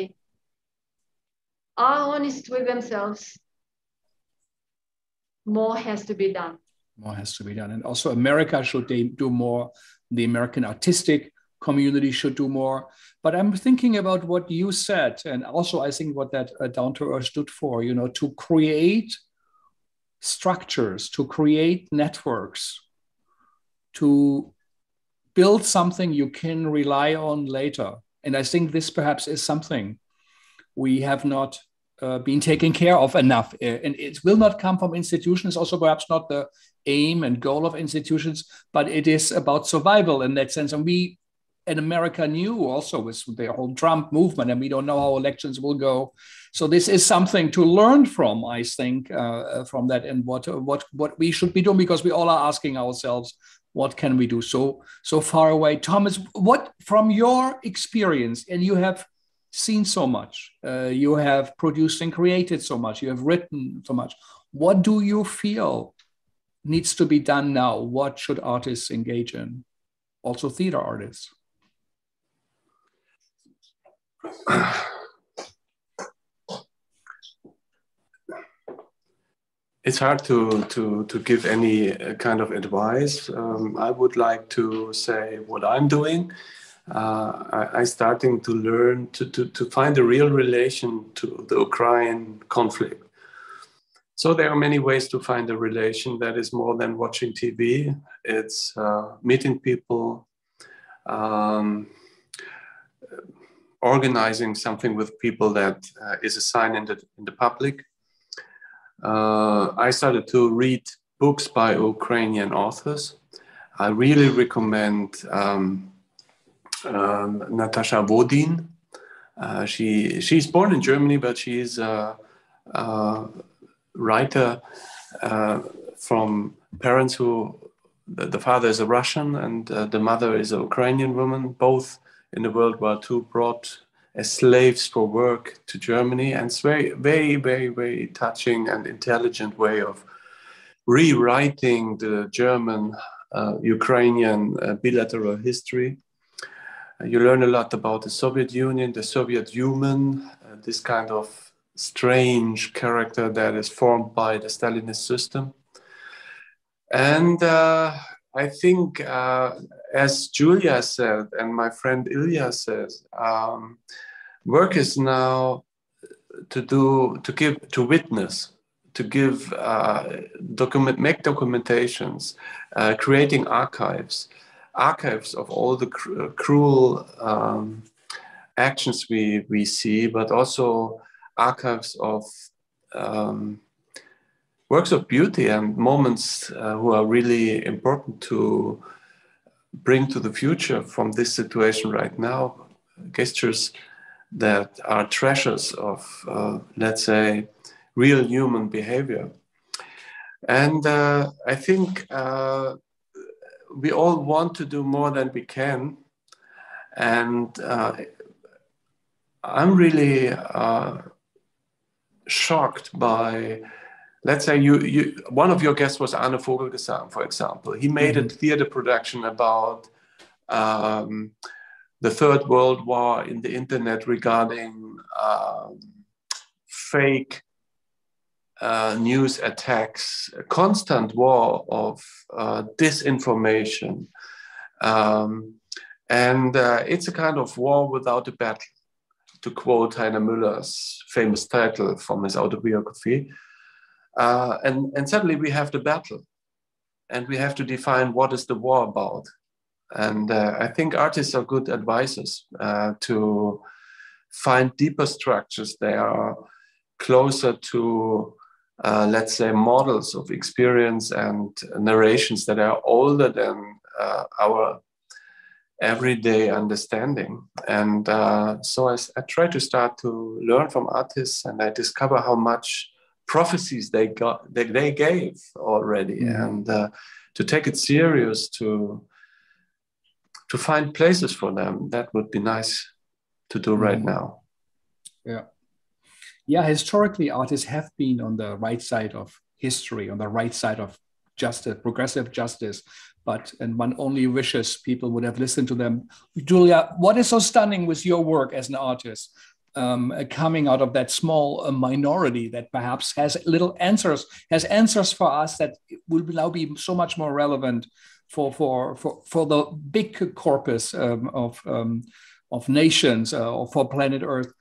are honest with themselves, more has to be done. More has to be done. And also America should they do more. The American artistic community should do more. But I'm thinking about what you said. And also I think what that uh, Down to Earth stood for, you know, to create structures, to create networks, to build something you can rely on later. And I think this perhaps is something we have not uh, been taken care of enough. And it will not come from institutions, also perhaps not the aim and goal of institutions, but it is about survival in that sense. And we in America knew also with the whole Trump movement, and we don't know how elections will go. So this is something to learn from, I think, uh, from that, and what, what, what we should be doing, because we all are asking ourselves, what can we do so, so far away? Thomas, what from your experience, and you have seen so much, uh, you have produced and created so much, you have written so much. What do you feel needs to be done now? What should artists engage in? Also theater artists. It's hard to, to, to give any kind of advice. Um, I would like to say what I'm doing. Uh, I, I starting to learn to, to, to find a real relation to the Ukraine conflict. So there are many ways to find a relation that is more than watching T V. It's uh, meeting people, um, organizing something with people that uh, is a sign in the, in the public. Uh, I started to read books by Ukrainian authors. I really recommend um, um, Natasha Vodin. Uh, she she's born in Germany, but she is a, a writer uh, from parents who the, the father is a Russian and uh, the mother is a Ukrainian woman. Both in the World War Two brought as slaves for work to Germany, and it's very, very, very, very touching and intelligent way of rewriting the German, uh, Ukrainian uh, bilateral history. Uh, you learn a lot about the Soviet Union, the Soviet human, uh, this kind of strange character that is formed by the Stalinist system. And uh, I think, uh, as Joulia said, and my friend Ilya says, um, work is now to do, to give, to witness, to give, uh, document, make documentations, uh, creating archives, archives of all the cr cruel um, actions we we see, but also archives of Um, works of beauty and moments uh, who are really important to bring to the future from this situation right now, gestures that are treasures of, uh, let's say, real human behavior. And uh, I think uh, we all want to do more than we can. And uh, I'm really uh, shocked by, let's say you, you, one of your guests was Arne Vogelgesang, for example. He made mm-hmm. a theater production about um, the Third World War in the internet regarding um, fake uh, news attacks, a constant war of uh, disinformation. Um, and uh, it's a kind of war without a battle, to quote Heiner Müller's famous title from his autobiography. Uh, and, and suddenly we have the battle and we have to define what is the war about. And uh, I think artists are good advisors uh, to find deeper structures. They are closer to, uh, let's say, models of experience and narrations that are older than uh, our everyday understanding. And uh, so I, I try to start to learn from artists, and I discover how much prophecies they got, they, they gave already, mm-hmm. and uh, to take it serious, to to find places for them. That would be nice to do right now. Yeah. Yeah, historically, artists have been on the right side of history, on the right side of justice, progressive justice. But, and one only wishes people would have listened to them. Joulia, what is so stunning with your work as an artist, um, coming out of that small uh, minority that perhaps has little answers, has answers for us that will now be so much more relevant for, for, for, for the big corpus um, of, um, of nations uh, or for planet Earth?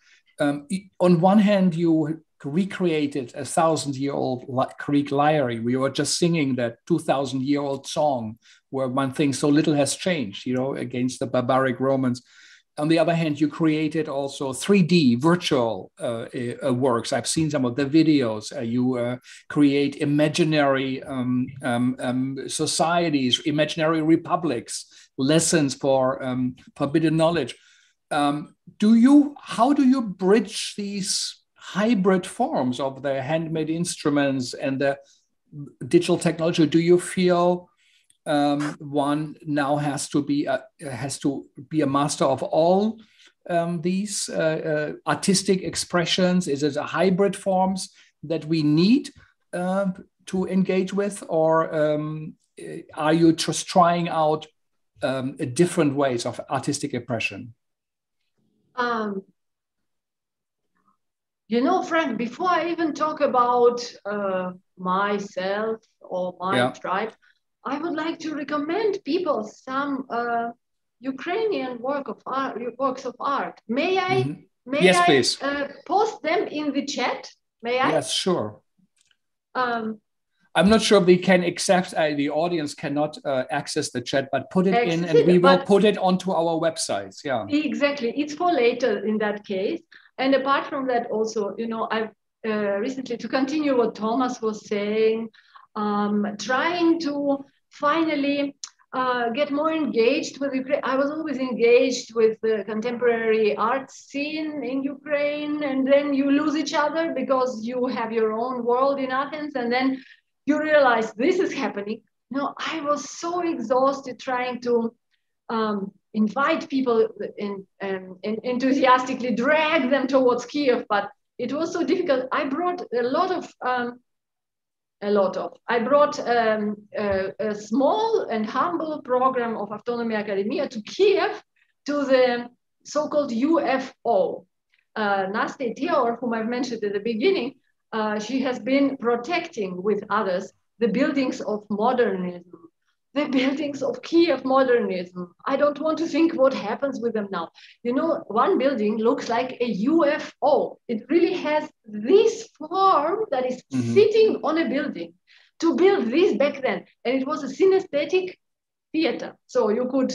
Um, on one hand, you recreated a thousand-year-old Greek lyre. We were just singing that two thousand-year-old song where one thing so little has changed, you know, against the barbaric Romans. On the other hand, you created also three D virtual uh, uh, works. I've seen some of the videos. Uh, you uh, create imaginary um, um, um, societies, imaginary republics, lessons for um, forbidden knowledge. Um, do you, how do you bridge these hybrid forms of the handmade instruments and the digital technology? Do you feel um, one now has to be a, has to be a master of all um, these uh, uh, artistic expressions? Is it a hybrid forms that we need uh, to engage with, or um, are you just trying out um, different ways of artistic expression? Um, you know, Frank, before I even talk about uh, myself or my yeah. tribe, I would like to recommend people some uh, Ukrainian work of art, works of art. May I, mm-hmm. may yes, I please. Uh, post them in the chat? May I? Yes, sure. Um, I'm not sure if they can accept, uh, the audience cannot uh, access the chat, but put it in and we will put it onto our websites. Yeah, exactly. It's for later in that case. And apart from that also, you know, I've uh, recently, to continue what Thomas was saying, um, trying to finally uh, get more engaged with Ukraine. I was always engaged with the contemporary art scene in Ukraine, and then you lose each other because you have your own world in Athens, and then you realize this is happening. No, I was so exhausted trying to um, invite people and in, in, in enthusiastically drag them towards Kyiv, but it was so difficult. I brought a lot of, um, a lot of, I brought um, a, a small and humble program of Autonomy Academia to Kyiv, to the so-called U F O. Uh, Nastia Teor, whom I've mentioned at the beginning, Uh, she has been protecting with others the buildings of modernism, the buildings of Kyiv modernism. I don't want to think what happens with them now. You know, one building looks like a U F O. It really has this form that is mm-hmm. sitting on a building. To build this back then, and it was a synesthetic theater. So you could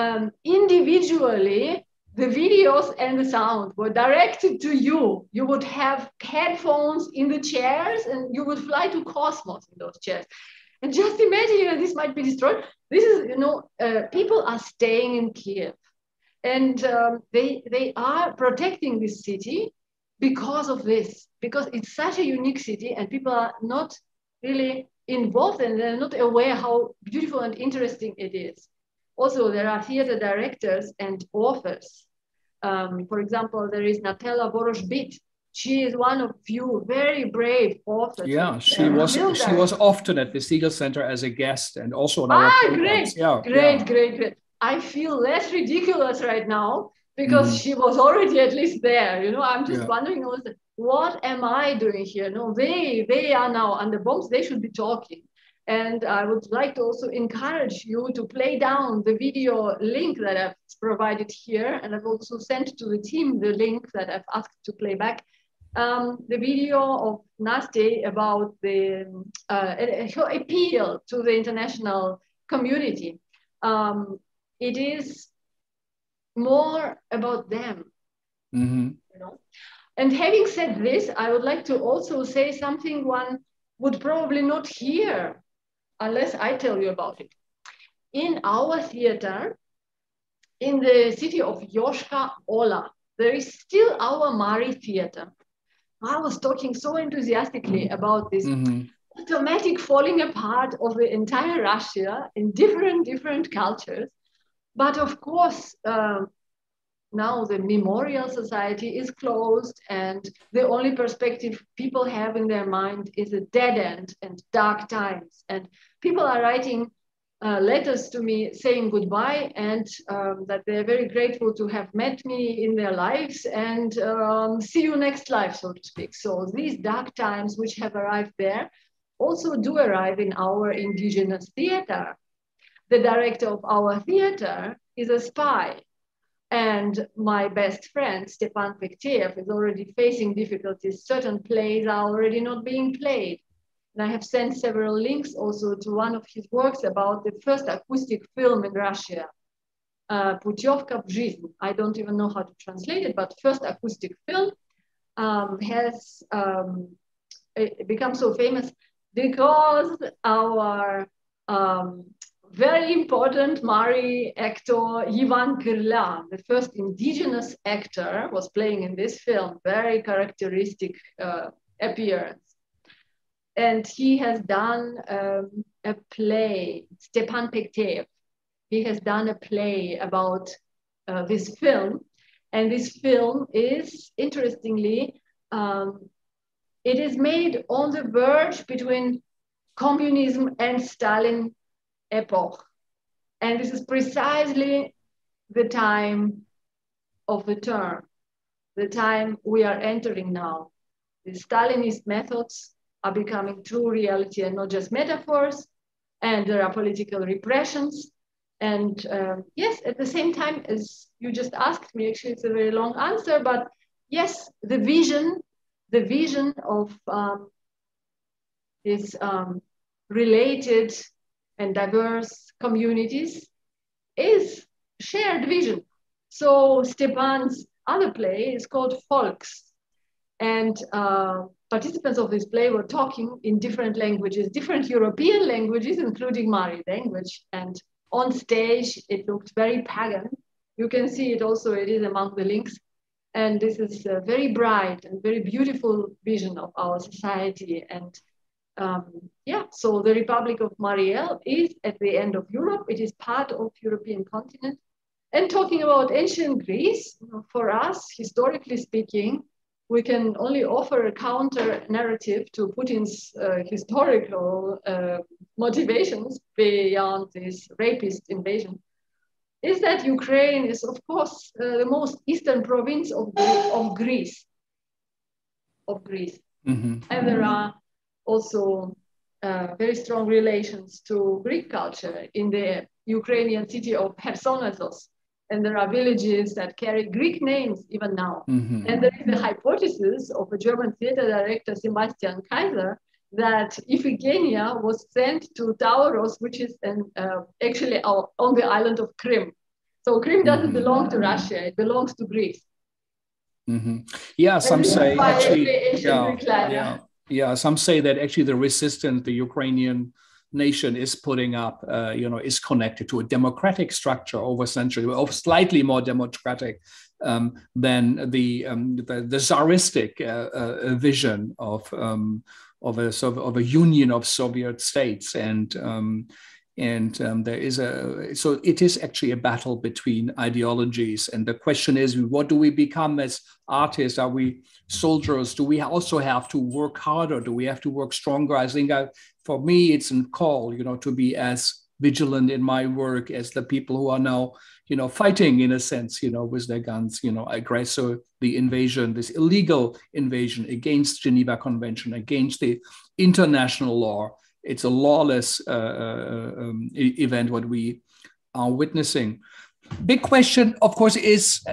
um, individually, the videos and the sound were directed to you. You would have headphones in the chairs and you would fly to cosmos in those chairs. And just imagine, you know, this might be destroyed. This is, you know, uh, people are staying in Kyiv, and um, they, they are protecting this city because of this, because it's such a unique city and people are not really involved and they're not aware how beautiful and interesting it is. Also, there are theater directors and authors. Um, for example, there is Natella Voroshbit. She is one of few very brave authors. Yeah, she was builder. She was often at the Segal Center as a guest and also on our ah, programs. Great, yeah, great, yeah. great, great. I feel less ridiculous right now because mm. she was already at least there. You know, I'm just yeah. wondering, what am I doing here? No, they they are now under bombs. They should be talking. And I would like to also encourage you to play down the video link that I've provided here. And I've also sent to the team the link that I've asked to play back. Um, the video of Nastia about the uh, her appeal to the international community. Um, it is more about them. Mm-hmm. You know? And having said this, I would like to also say something one would probably not hear unless I tell you about it. In our theater, in the city of Yoshka Ola, there is still our Mari theater. I was talking so enthusiastically about this mm-hmm. automatic falling apart of the entire Russia in different, different cultures. But of course, uh, now the memorial society is closed, and the only perspective people have in their mind is a dead end and dark times. And people are writing uh, letters to me saying goodbye, and um, that they're very grateful to have met me in their lives, and um, see you next life, so to speak. So these dark times which have arrived there also do arrive in our indigenous theater. The director of our theater is a spy. And my best friend, Stefan Fektiev, is already facing difficulties. Certain plays are already not being played. And I have sent several links also to one of his works about the first acoustic film in Russia, uh, Putyovka v Жизнь. I don't even know how to translate it, but first acoustic film um, has um, become so famous because our um, very important Mari actor Ivan Kirla, the first indigenous actor, was playing in this film, very characteristic uh, appearance. And he has done um, a play, Stepan Pektiev, he has done a play about uh, this film. And this film is, interestingly, um, it is made on the verge between communism and Stalin epoch. And this is precisely the time of the turn, the time we are entering now. The Stalinist methods are becoming true reality and not just metaphors, and there are political repressions. And um, yes, at the same time, as you just asked me, actually it's a very long answer, but yes, the vision, the vision of um, this um, related and diverse communities is shared vision. So Stepan's other play is called Folks. And uh, participants of this play were talking in different languages, different European languages, including Mari language. And on stage, it looked very pagan. You can see it also, it is among the links. And this is a very bright and very beautiful vision of our society. And Um, yeah, so the Republic of Mari El is at the end of Europe. It is part of European continent. And talking about ancient Greece, for us, historically speaking, we can only offer a counter narrative to Putin's uh, historical uh, motivations beyond this rapist invasion, is that Ukraine is, of course, uh, the most eastern province of, of Greece, of Greece. Mm-hmm. And there are also uh, very strong relations to Greek culture in the Ukrainian city of Kherson. And there are villages that carry Greek names even now. Mm-hmm. And there is the hypothesis of a German theater director, Sebastian Kaiser, that Iphigenia was sent to Tauros, which is an, uh, actually our, on the island of Krim. So Krim doesn't mm-hmm. belong to Russia, it belongs to Greece. Mm-hmm. Yeah, and some say actually, yeah, yeah. Yeah, some say that actually the resistance the Ukrainian nation is putting up, uh, you know, is connected to a democratic structure over centuries, or slightly more democratic um, than the, um, the the Tsaristic uh, uh, vision of um, of a sort of a union of Soviet states, and um, and um, there is a so it is actually a battle between ideologies, and the question is, what do we become as artists? Are we soldiers? Do we also have to work harder? Do we have to work stronger? I think I, for me, it's a call, you know, to be as vigilant in my work as the people who are now, you know, fighting in a sense, you know, with their guns, you know, aggressor, the invasion, this illegal invasion against Geneva Convention, against the international law. It's a lawless uh, uh, um, event, what we are witnessing. Big question, of course, is,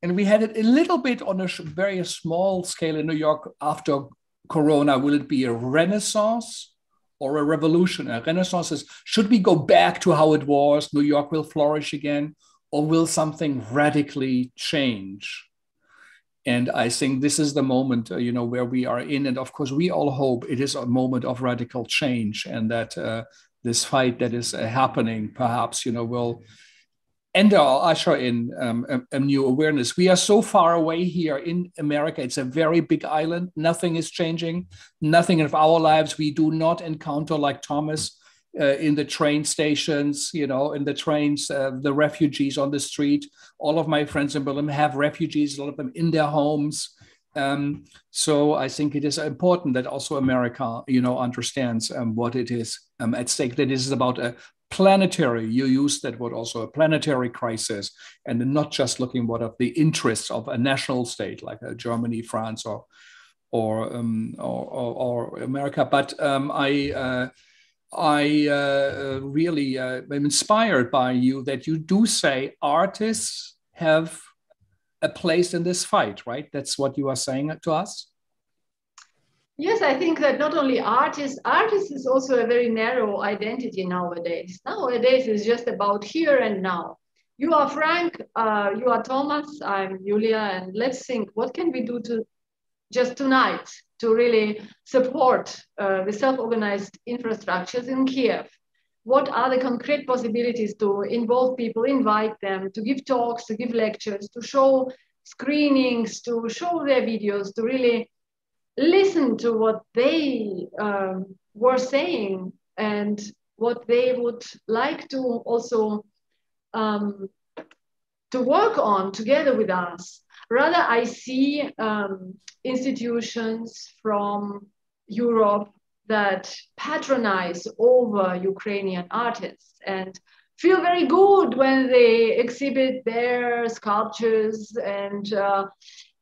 and we had it a little bit on a very small scale in New York after Corona. Will it be a renaissance or a revolution? A renaissance is, should we go back to how it was? New York will flourish again, or will something radically change? And I think this is the moment, you know, where we are in. And of course, we all hope it is a moment of radical change, and that uh, this fight that is uh, happening, perhaps, you know, will end or usher in um, a, a new awareness. We are so far away here in America. It's a very big island. Nothing is changing. Nothing of our lives we do not encounter like Thomas uh, in the train stations, you know, in the trains, uh, the refugees on the street. All of my friends in Berlin have refugees, a lot of them in their homes. Um, so I think it is important that also America, you know, understands um, what it is um, at stake. That this is about a planetary, you use that word also, a planetary crisis, and not just looking what are the interests of a national state like uh, Germany, France, or or, um, or, or or America. But um, I uh, I uh, really uh, am inspired by you that you do say artists have a place in this fight, right? That's what you are saying to us? Yes, I think that not only artists, artists is also a very narrow identity nowadays. Nowadays it's just about here and now. You are Frank, uh, you are Thomas, I'm Joulia, and let's think, what can we do to just tonight to really support uh, the self-organized infrastructures in Kyiv? What are the concrete possibilities to involve people, invite them, to give talks, to give lectures, to show screenings, to show their videos, to really listen to what they um, were saying and what they would like to also um, to work on together with us. Rather, I see um, institutions from Europe that patronize over Ukrainian artists and feel very good when they exhibit their sculptures and uh,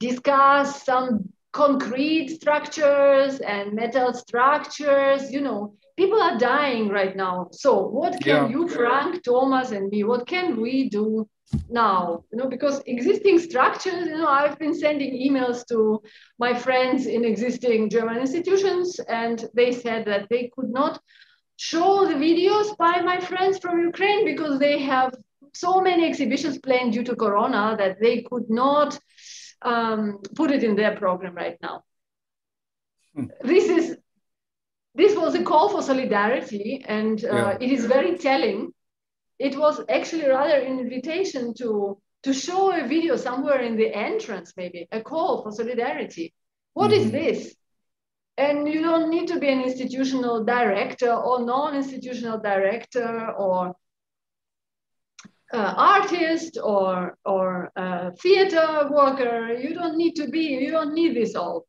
discuss some concrete structures and metal structures. You know, people are dying right now. So what can yeah. you, Frank, Thomas, and me, what can we do now? You know, because existing structures, you know, I've been sending emails to my friends in existing German institutions, and they said that they could not show the videos by my friends from Ukraine because they have so many exhibitions planned due to Corona that they could not um, put it in their program right now. Hmm. This is, this was a call for solidarity, and uh, yeah. it is very telling. It was actually rather an invitation to, to show a video somewhere in the entrance, maybe, a call for solidarity. What mm-hmm. is this? And you don't need to be an institutional director or non-institutional director or uh, artist or, or uh, theater worker. You don't need to be, you don't need this all.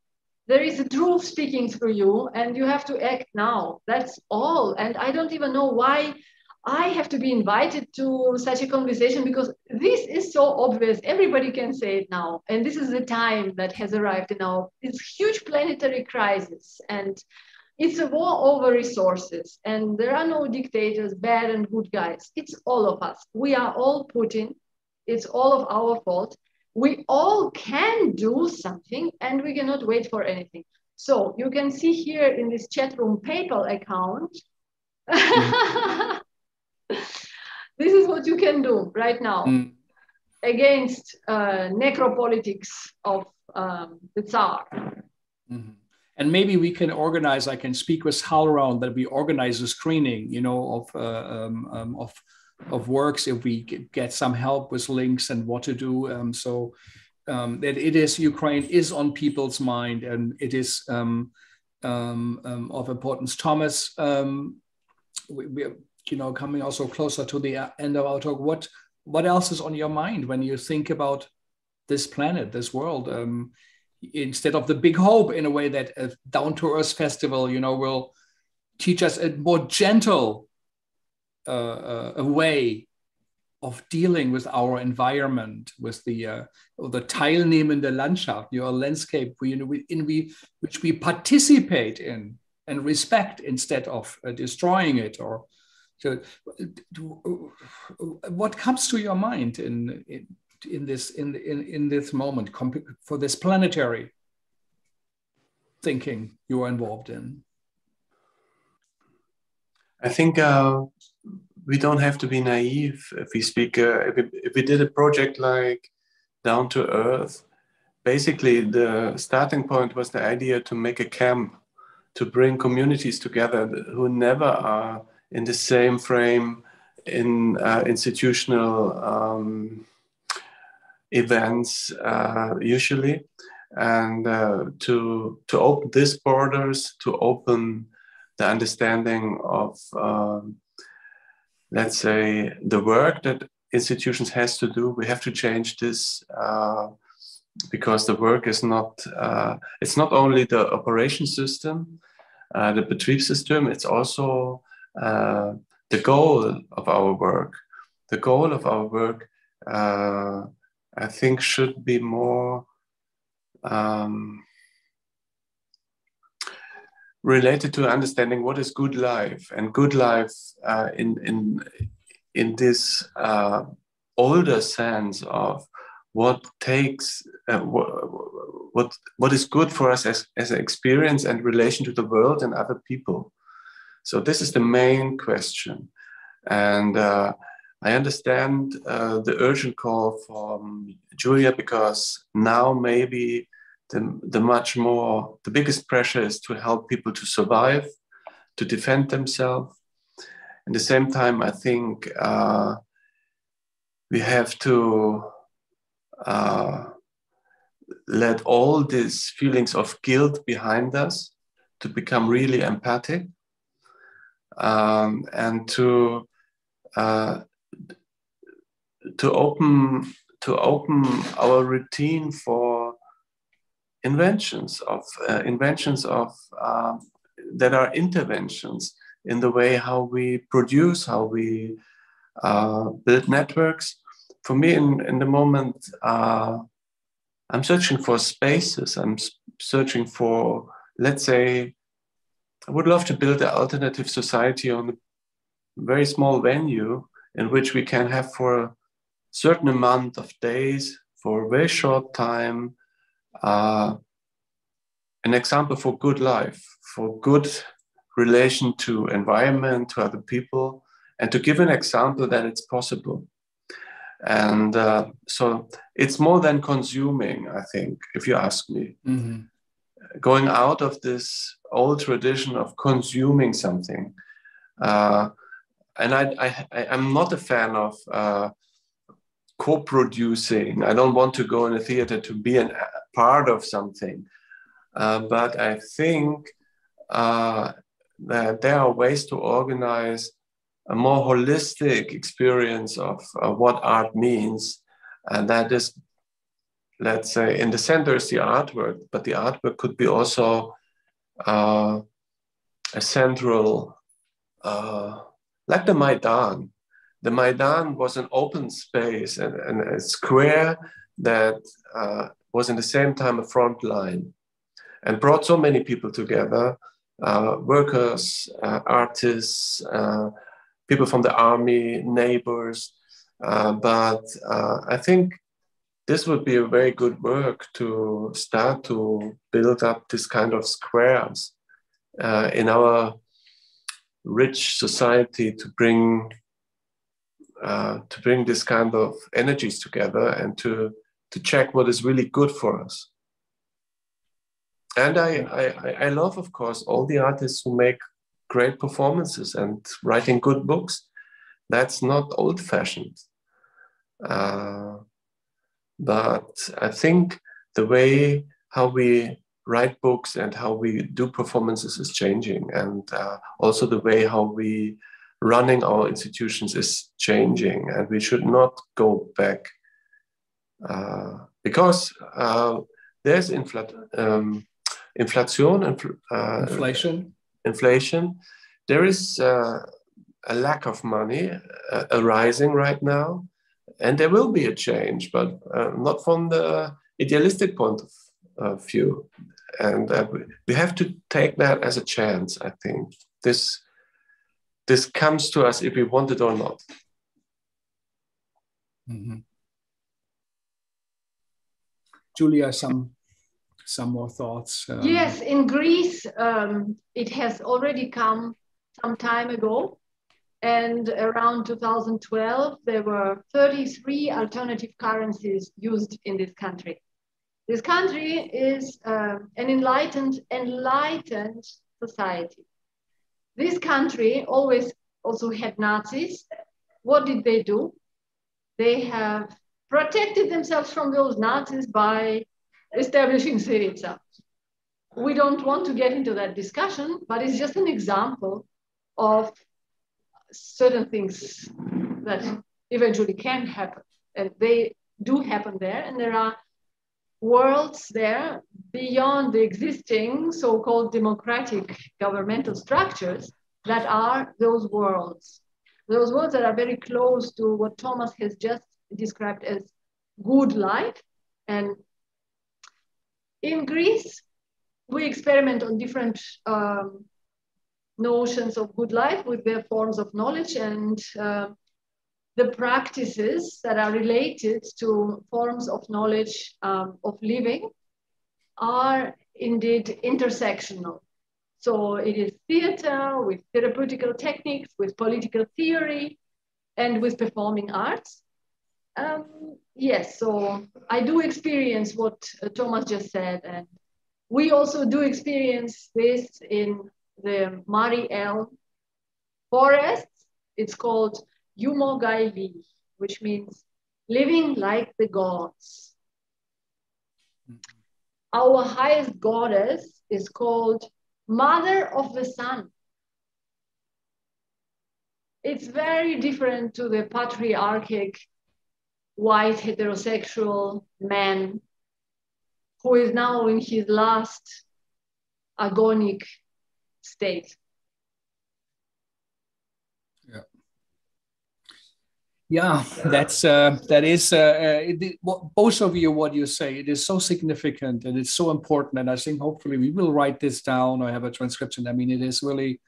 There is a truth speaking through you and you have to act now. That's all. And I don't even know why I have to be invited to such a conversation because this is so obvious. Everybody can say it now. And this is the time that has arrived in our this huge planetary crisis. And it's a war over resources. And there are no dictators, bad and good guys. It's all of us. We are all Putin. It's all of our fault. We all can do something and we cannot wait for anything. So you can see here in this chat room PayPal account. Mm-hmm. This is what you can do right now mm. against uh, necropolitics of um, the Tsar. Mm-hmm. And maybe we can organize, I can speak with HowlRound that we organize a screening, you know, of, uh, um, um, of, of works if we get some help with links and what to do. Um, so um, that it is, Ukraine is on people's mind and it is um, um, um, of importance. Thomas, um, we, we you know, coming also closer to the end of our talk, what what else is on your mind when you think about this planet, this world? Um, instead of the big hope, in a way that a Down to Earth festival, you know, will teach us a more gentle uh, uh, a way of dealing with our environment, with the uh, the teilnehmende Landschaft, your landscape, we, you know, we, in we which we participate in and respect instead of uh, destroying it or. So, what comes to your mind in in, in this in, in in this moment for this planetary thinking you are involved in? I think uh, we don't have to be naive if we speak. Uh, if, we, if we did a project like Down to Earth, basically the starting point was the idea to make a camp to bring communities together who never are. In the same frame in uh, institutional um, events uh, usually, and uh, to to open these borders, to open the understanding of, um, let's say, the work that institutions has to do. We have to change this uh, because the work is not, uh, it's not only the operation system, uh, the Betriebssystem, it's also uh, the goal of our work. The goal of our work, uh, I think, should be more um, related to understanding what is good life, and good life uh, in, in, in this uh, older sense of what takes, uh, wh what, what is good for us as, as an experience and relation to the world and other people. So this is the main question. And uh, I understand uh, the urgent call from Joulia, because now maybe the, the much more, the biggest pressure is to help people to survive, to defend themselves. At the same time, I think uh, we have to uh, let all these feelings of guilt behind us, to become really empathic, um, and to uh, to open to open our routine for inventions of uh, inventions of uh, that are interventions in the way how we produce, how we uh, build networks. For me, in, in the moment, uh, I'm searching for spaces. I'm searching for, let's say, I would love to build an alternative society on a very small venue in which we can have, for a certain amount of days, for a very short time, uh, an example for good life, for good relation to environment, to other people, and to give an example that it's possible. And uh, so it's more than consuming, I think, if you ask me. Mm-hmm. Going out of this old tradition of consuming something. Uh, and I, I, I, I'm not a fan of uh, co-producing. I don't want to go in a theater to be an, a part of something. Uh, but I think uh, that there are ways to organize a more holistic experience of uh, what art means. And that is, let's say, in the center is the artwork, but the artwork could be also uh, a central, uh, like the Maidan. The Maidan was an open space and, and a square that uh, was at the same time a front line and brought so many people together, uh, workers, uh, artists, uh, people from the army, neighbors. Uh, but uh, I think this would be a very good work to start to build up this kind of squares uh, in our rich society, to bring uh, to bring this kind of energies together and to to check what is really good for us. And I I, I love, of course, all the artists who make great performances and writing good books. That's not old-fashioned. Uh, but I think the way how we write books and how we do performances is changing. And uh, also the way how we running our institutions is changing. And we should not go back uh, because uh, there's infl um, inflation, infl uh, inflation. Inflation. There is uh, a lack of money uh, arising right now, and there will be a change, but uh, not from the idealistic point of uh, view. And uh, we have to take that as a chance, I think. This, this comes to us if we want it or not. Mm-hmm. Joulia, some Some more thoughts? Um. Yes, in Greece, um, it has already come some time ago. And around two thousand twelve, there were thirty-three alternative currencies used in this country. This country is uh, an enlightened, enlightened society. This country always also had Nazis. What did they do? They have protected themselves from those Nazis by establishing Syriza. we don't want to get into that discussion, but it's just an example of certain things that eventually can happen. And they do happen there. And there are worlds there beyond the existing so-called democratic governmental structures that are those worlds. Those worlds that are very close to what Thomas has just described as good life. And in Greece, we experiment on different um, notions of good life with their forms of knowledge and uh, the practices that are related to forms of knowledge um, of living are indeed intersectional. So it is theater with therapeutical techniques, with political theory, and with performing arts. Um, yes, so I do experience what uh, Thomas just said, and we also do experience this in the Mari El forests. It's called Yumogaili, which means living like the gods. Mm-hmm. Our highest goddess is called Mother of the Sun. It's very different to the patriarchic, white, heterosexual man who is now in his last agonic state. Yeah, yeah, that's uh, that is uh, it, both of you. What you say, it is so significant and it's so important. And I think hopefully we will write this down or have a transcription. I mean, it is really.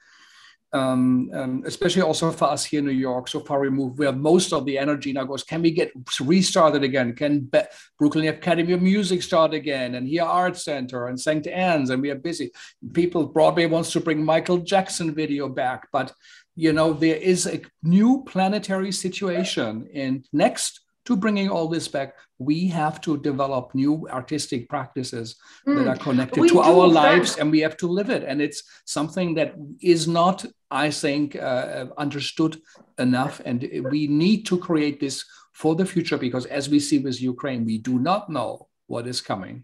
Um, um, especially also for us here in New York, so far removed, where most of the energy now goes, can we get restarted again? Can Be Brooklyn Academy of Music start again? And here Art Center and Saint Anne's, and we are busy. People, Broadway wants to bring Michael Jackson video back, but you know, there is a new planetary situation. And next to bringing all this back, we have to develop new artistic practices mm. that are connected we to our that. lives, and we have to live it. And it's something that is not, I think, uh, understood enough. And we need to create this for the future, because as we see with Ukraine, we do not know what is coming.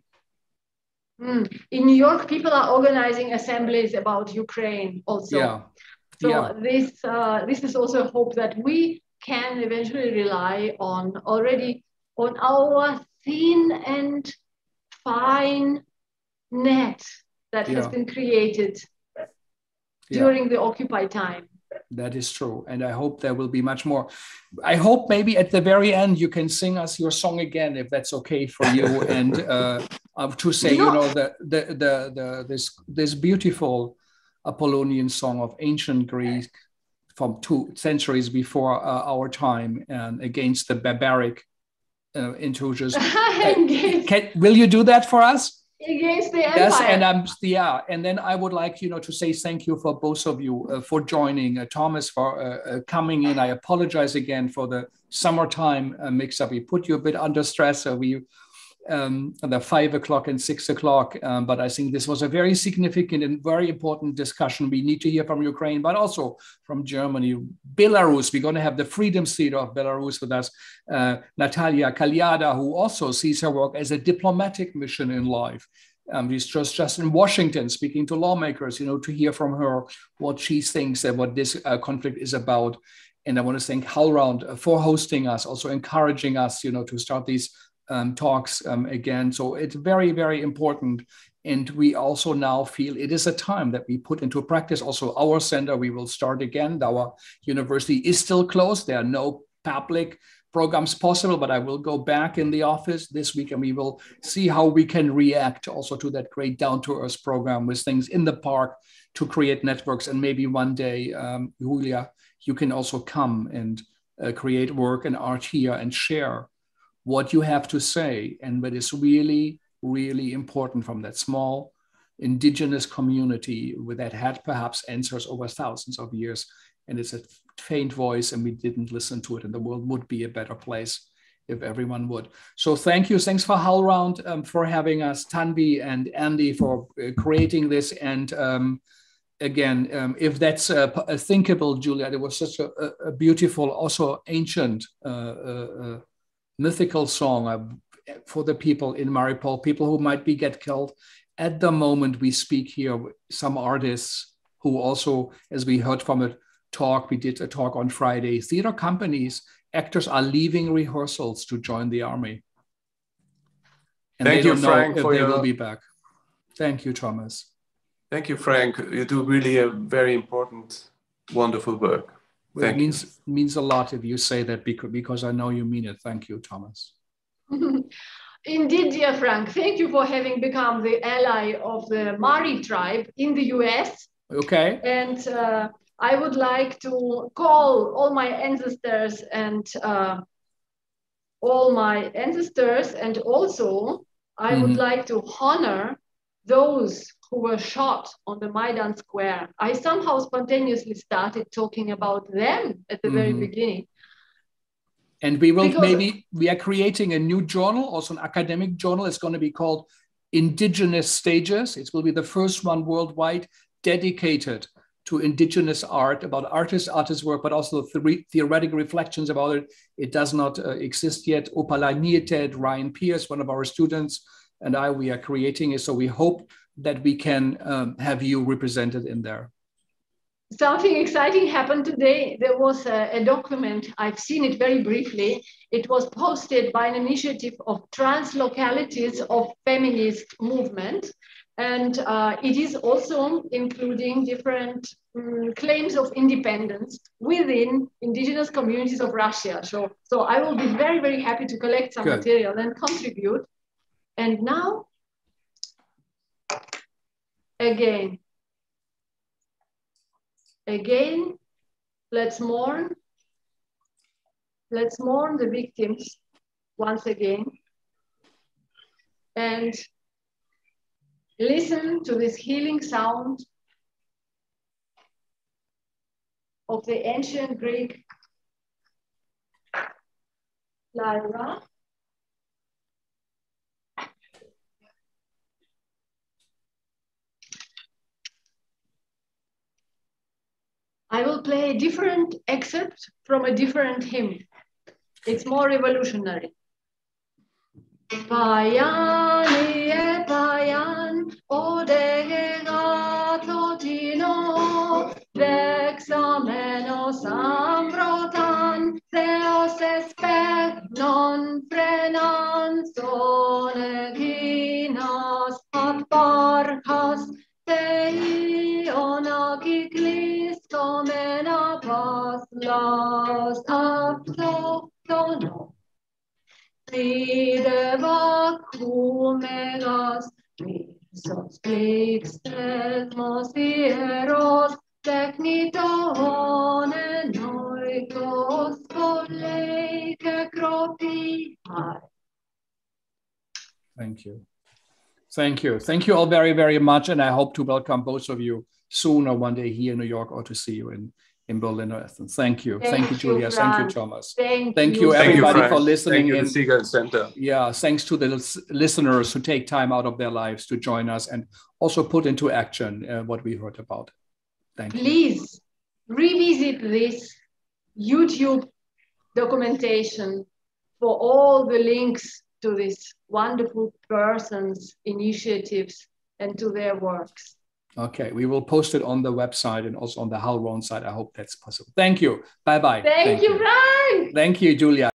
Mm. In New York, people are organizing assemblies about Ukraine also. Yeah. So yeah. This, uh, this is also a hope that we can eventually rely on already on our thin and fine net that yeah. has been created yeah. during the Occupy time. That is true. And I hope there will be much more. I hope maybe at the very end, you can sing us your song again, if that's okay for you. And uh, to say, you know, you know the, the, the, the, this, this beautiful Apollonian song of ancient Greece, from two centuries before uh, our time, and against the barbaric uh, intruders. Against, Can, will you do that for us? Against the empire. Yes, and I'm yeah. And then I would like you know to say thank you for both of you uh, for joining, uh, Thomas for uh, uh, coming in. I apologize again for the summertime uh, mix-up. We put you a bit under stress. So we. Um, the five o'clock and six o'clock. Um, but I think this was a very significant and very important discussion. We need to hear from Ukraine, but also from Germany, Belarus. We're going to have the Freedom Theater of Belarus with us. Uh, Natalia Kaliada, who also sees her work as a diplomatic mission in life. Um, she's just, just in Washington speaking to lawmakers, you know, to hear from her what she thinks and what this uh, conflict is about. And I want to thank HowlRound for hosting us, also encouraging us, you know, to start these Um, talks um, again. So it's very, very important. And we also now feel it is a time that we put into practice. Also our center, we will start again. Our university is still closed. There are no public programs possible, but I will go back in the office this week and we will see how we can react also to that great Down to Earth program with things in the park to create networks. And maybe one day, um, Julia, you can also come and uh, create work and art here and share what you have to say, and what is really, really important from that small indigenous community with that had perhaps answers over thousands of years. And it's a faint voice and we didn't listen to it, and the world would be a better place if everyone would. So thank you. Thanks for HowlRound um, for having us, Tanvi and Andy for uh, creating this. And um, again, um, if that's uh, a thinkable, Julia, it was such a, a beautiful, also ancient, uh, uh, mythical song uh, for the people in Mariupol, people who might be get killed at the moment we speak here, some artists who also, as we heard from a talk, we did a talk on Friday, theater companies, actors are leaving rehearsals to join the army. And Thank they you, don't Frank, know if for they your... will be back. Thank you, Thomas. Thank you, Frank. You do really a very important, wonderful work. Well, it means, means a lot if you say that, because, because I know you mean it. Thank you, Thomas. Indeed, dear Frank, thank you for having become the ally of the Mari tribe in the U S. Okay. And uh, I would like to call all my ancestors and uh, all my ancestors, and also I mm-hmm. would like to honor those who were shot on the Maidan Square. I somehow spontaneously started talking about them at the mm-hmm. very beginning. And we will because maybe, we are creating a new journal, also an academic journal. It's going to be called Indigenous Stages. It will be the first one worldwide dedicated to indigenous art, about artists, artists' work, but also the theoretical reflections about it. It does not uh, exist yet. Opala Nieted, Ryan Pierce, one of our students, and I, we are creating it. So we hope that we can um, have you represented in there. Something exciting happened today. There was a, a document, I've seen it very briefly. It was posted by an initiative of trans localities of feminist movement. And uh, it is also including different um, claims of independence within indigenous communities of Russia. So, so I will be very, very happy to collect some Good. material and contribute. And now, again, Again, let's mourn, let's mourn the victims once again and listen to this healing sound of the ancient Greek lyra. I will play a different excerpt from a different hymn. It's more revolutionary. Payan, e payan, odegatotino, vexamenos ambrotan, theos espec non frenan soneginos ad parcas teionagic Domina pos los aptotono, ride vacumegas, misos plixtesmos hieros, technitone noicos poleke cropi. Thank you. Thank you. Thank you all very, very much. And I hope to welcome both of you soon, or one day here in New York, or to see you in, in Berlin or Athens. Thank you. Thank, thank you, Julia. Frank. Thank you, Thomas. Thank, thank you, everybody, thank you, for listening. Thank you, the Segal Center. Yeah, thanks to the listeners who take time out of their lives to join us and also put into action uh, what we heard about. Thank Please you. Please revisit this YouTube documentation for all the links to these wonderful persons' initiatives and to their works. Okay, we will post it on the website and also on the HowlRound site. I hope that's possible. Thank you. Bye-bye. Thank, Thank you, Frank. Thank you, Julia.